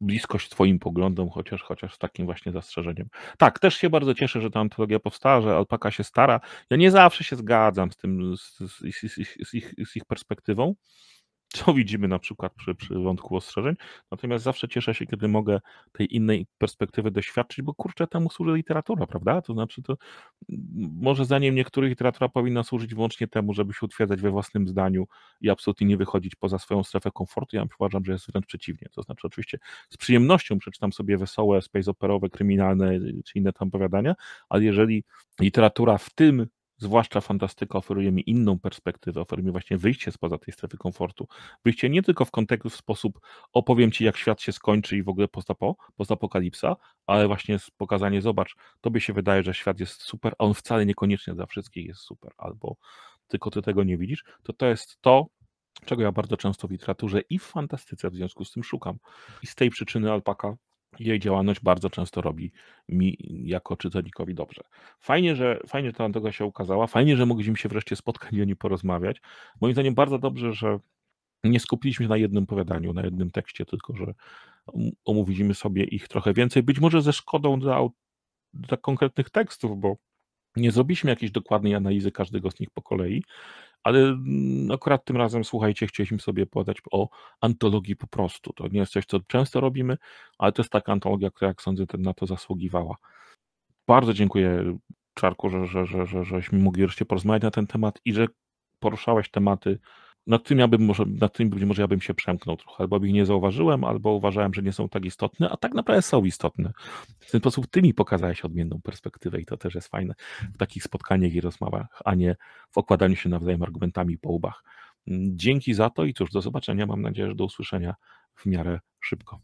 bliskość twoim poglądom, chociaż z takim właśnie zastrzeżeniem. Tak, też się bardzo cieszę, że ta antologia powstała, że Alpaka się stara. Ja nie zawsze się zgadzam z tym, z ich perspektywą, co widzimy na przykład przy wątku ostrzeżeń, natomiast zawsze cieszę się, kiedy mogę tej innej perspektywy doświadczyć, bo kurczę, temu służy literatura, prawda? To znaczy, to może zdaniem niektórych literatura powinna służyć wyłącznie temu, żeby się utwierdzać we własnym zdaniu i absolutnie nie wychodzić poza swoją strefę komfortu. Ja uważam, że jest wręcz przeciwnie. To znaczy, oczywiście z przyjemnością przeczytam sobie wesołe, space operowe, kryminalne czy inne tam opowiadania, ale jeżeli literatura w tym, zwłaszcza fantastyka, oferuje mi inną perspektywę, oferuje mi właśnie wyjście spoza tej strefy komfortu. Wyjście nie tylko w kontekście, w sposób opowiem ci, jak świat się skończy i w ogóle postapokalipsa, ale właśnie pokazanie, zobacz, tobie się wydaje, że świat jest super, a on wcale niekoniecznie dla wszystkich jest super, albo tylko ty tego nie widzisz, to jest to, czego ja bardzo często w literaturze i w fantastyce w związku z tym szukam. I z tej przyczyny Alpaka, jej działalność bardzo często robi mi jako czytelnikowi dobrze. Fajnie, że ta antologia się ukazała, fajnie, że mogliśmy się wreszcie spotkać i o niej porozmawiać. Moim zdaniem bardzo dobrze, że nie skupiliśmy się na jednym opowiadaniu, na jednym tekście, tylko że omówiliśmy sobie ich trochę więcej, być może ze szkodą dla konkretnych tekstów, bo nie zrobiliśmy jakiejś dokładnej analizy każdego z nich po kolei, ale akurat tym razem, słuchajcie, chcieliśmy sobie podać o antologii po prostu. To nie jest coś, co często robimy, ale to jest taka antologia, która, jak sądzę, na to zasługiwała. Bardzo dziękuję, Czarku, żeśmy mogli wreszcie porozmawiać na ten temat i że poruszałeś tematy, nad którymi być może ja bym się przemknął trochę, albo ich nie zauważyłem, albo uważałem, że nie są tak istotne, a tak naprawdę są istotne. W ten sposób ty mi pokazałeś odmienną perspektywę i to też jest fajne w takich spotkaniach i rozmowach, a nie w okładaniu się nawzajem argumentami po łbach. Dzięki za to i cóż, do zobaczenia, mam nadzieję, że do usłyszenia w miarę szybko.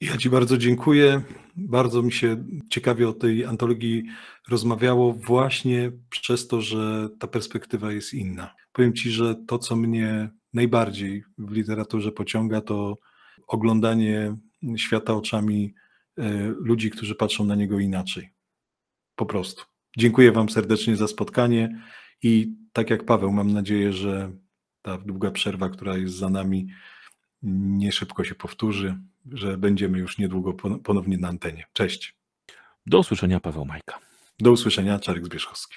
Ja ci bardzo dziękuję. Bardzo mi się ciekawie o tej antologii rozmawiało właśnie przez to, że ta perspektywa jest inna. Powiem ci, że to, co mnie najbardziej w literaturze pociąga, to oglądanie świata oczami ludzi, którzy patrzą na niego inaczej. Po prostu. Dziękuję wam serdecznie za spotkanie i tak jak Paweł, mam nadzieję, że ta długa przerwa, która jest za nami, nie szybko się powtórzy, że będziemy już niedługo ponownie na antenie. Cześć. Do usłyszenia, Paweł Majka. Do usłyszenia, Czarek Zbierzchowski.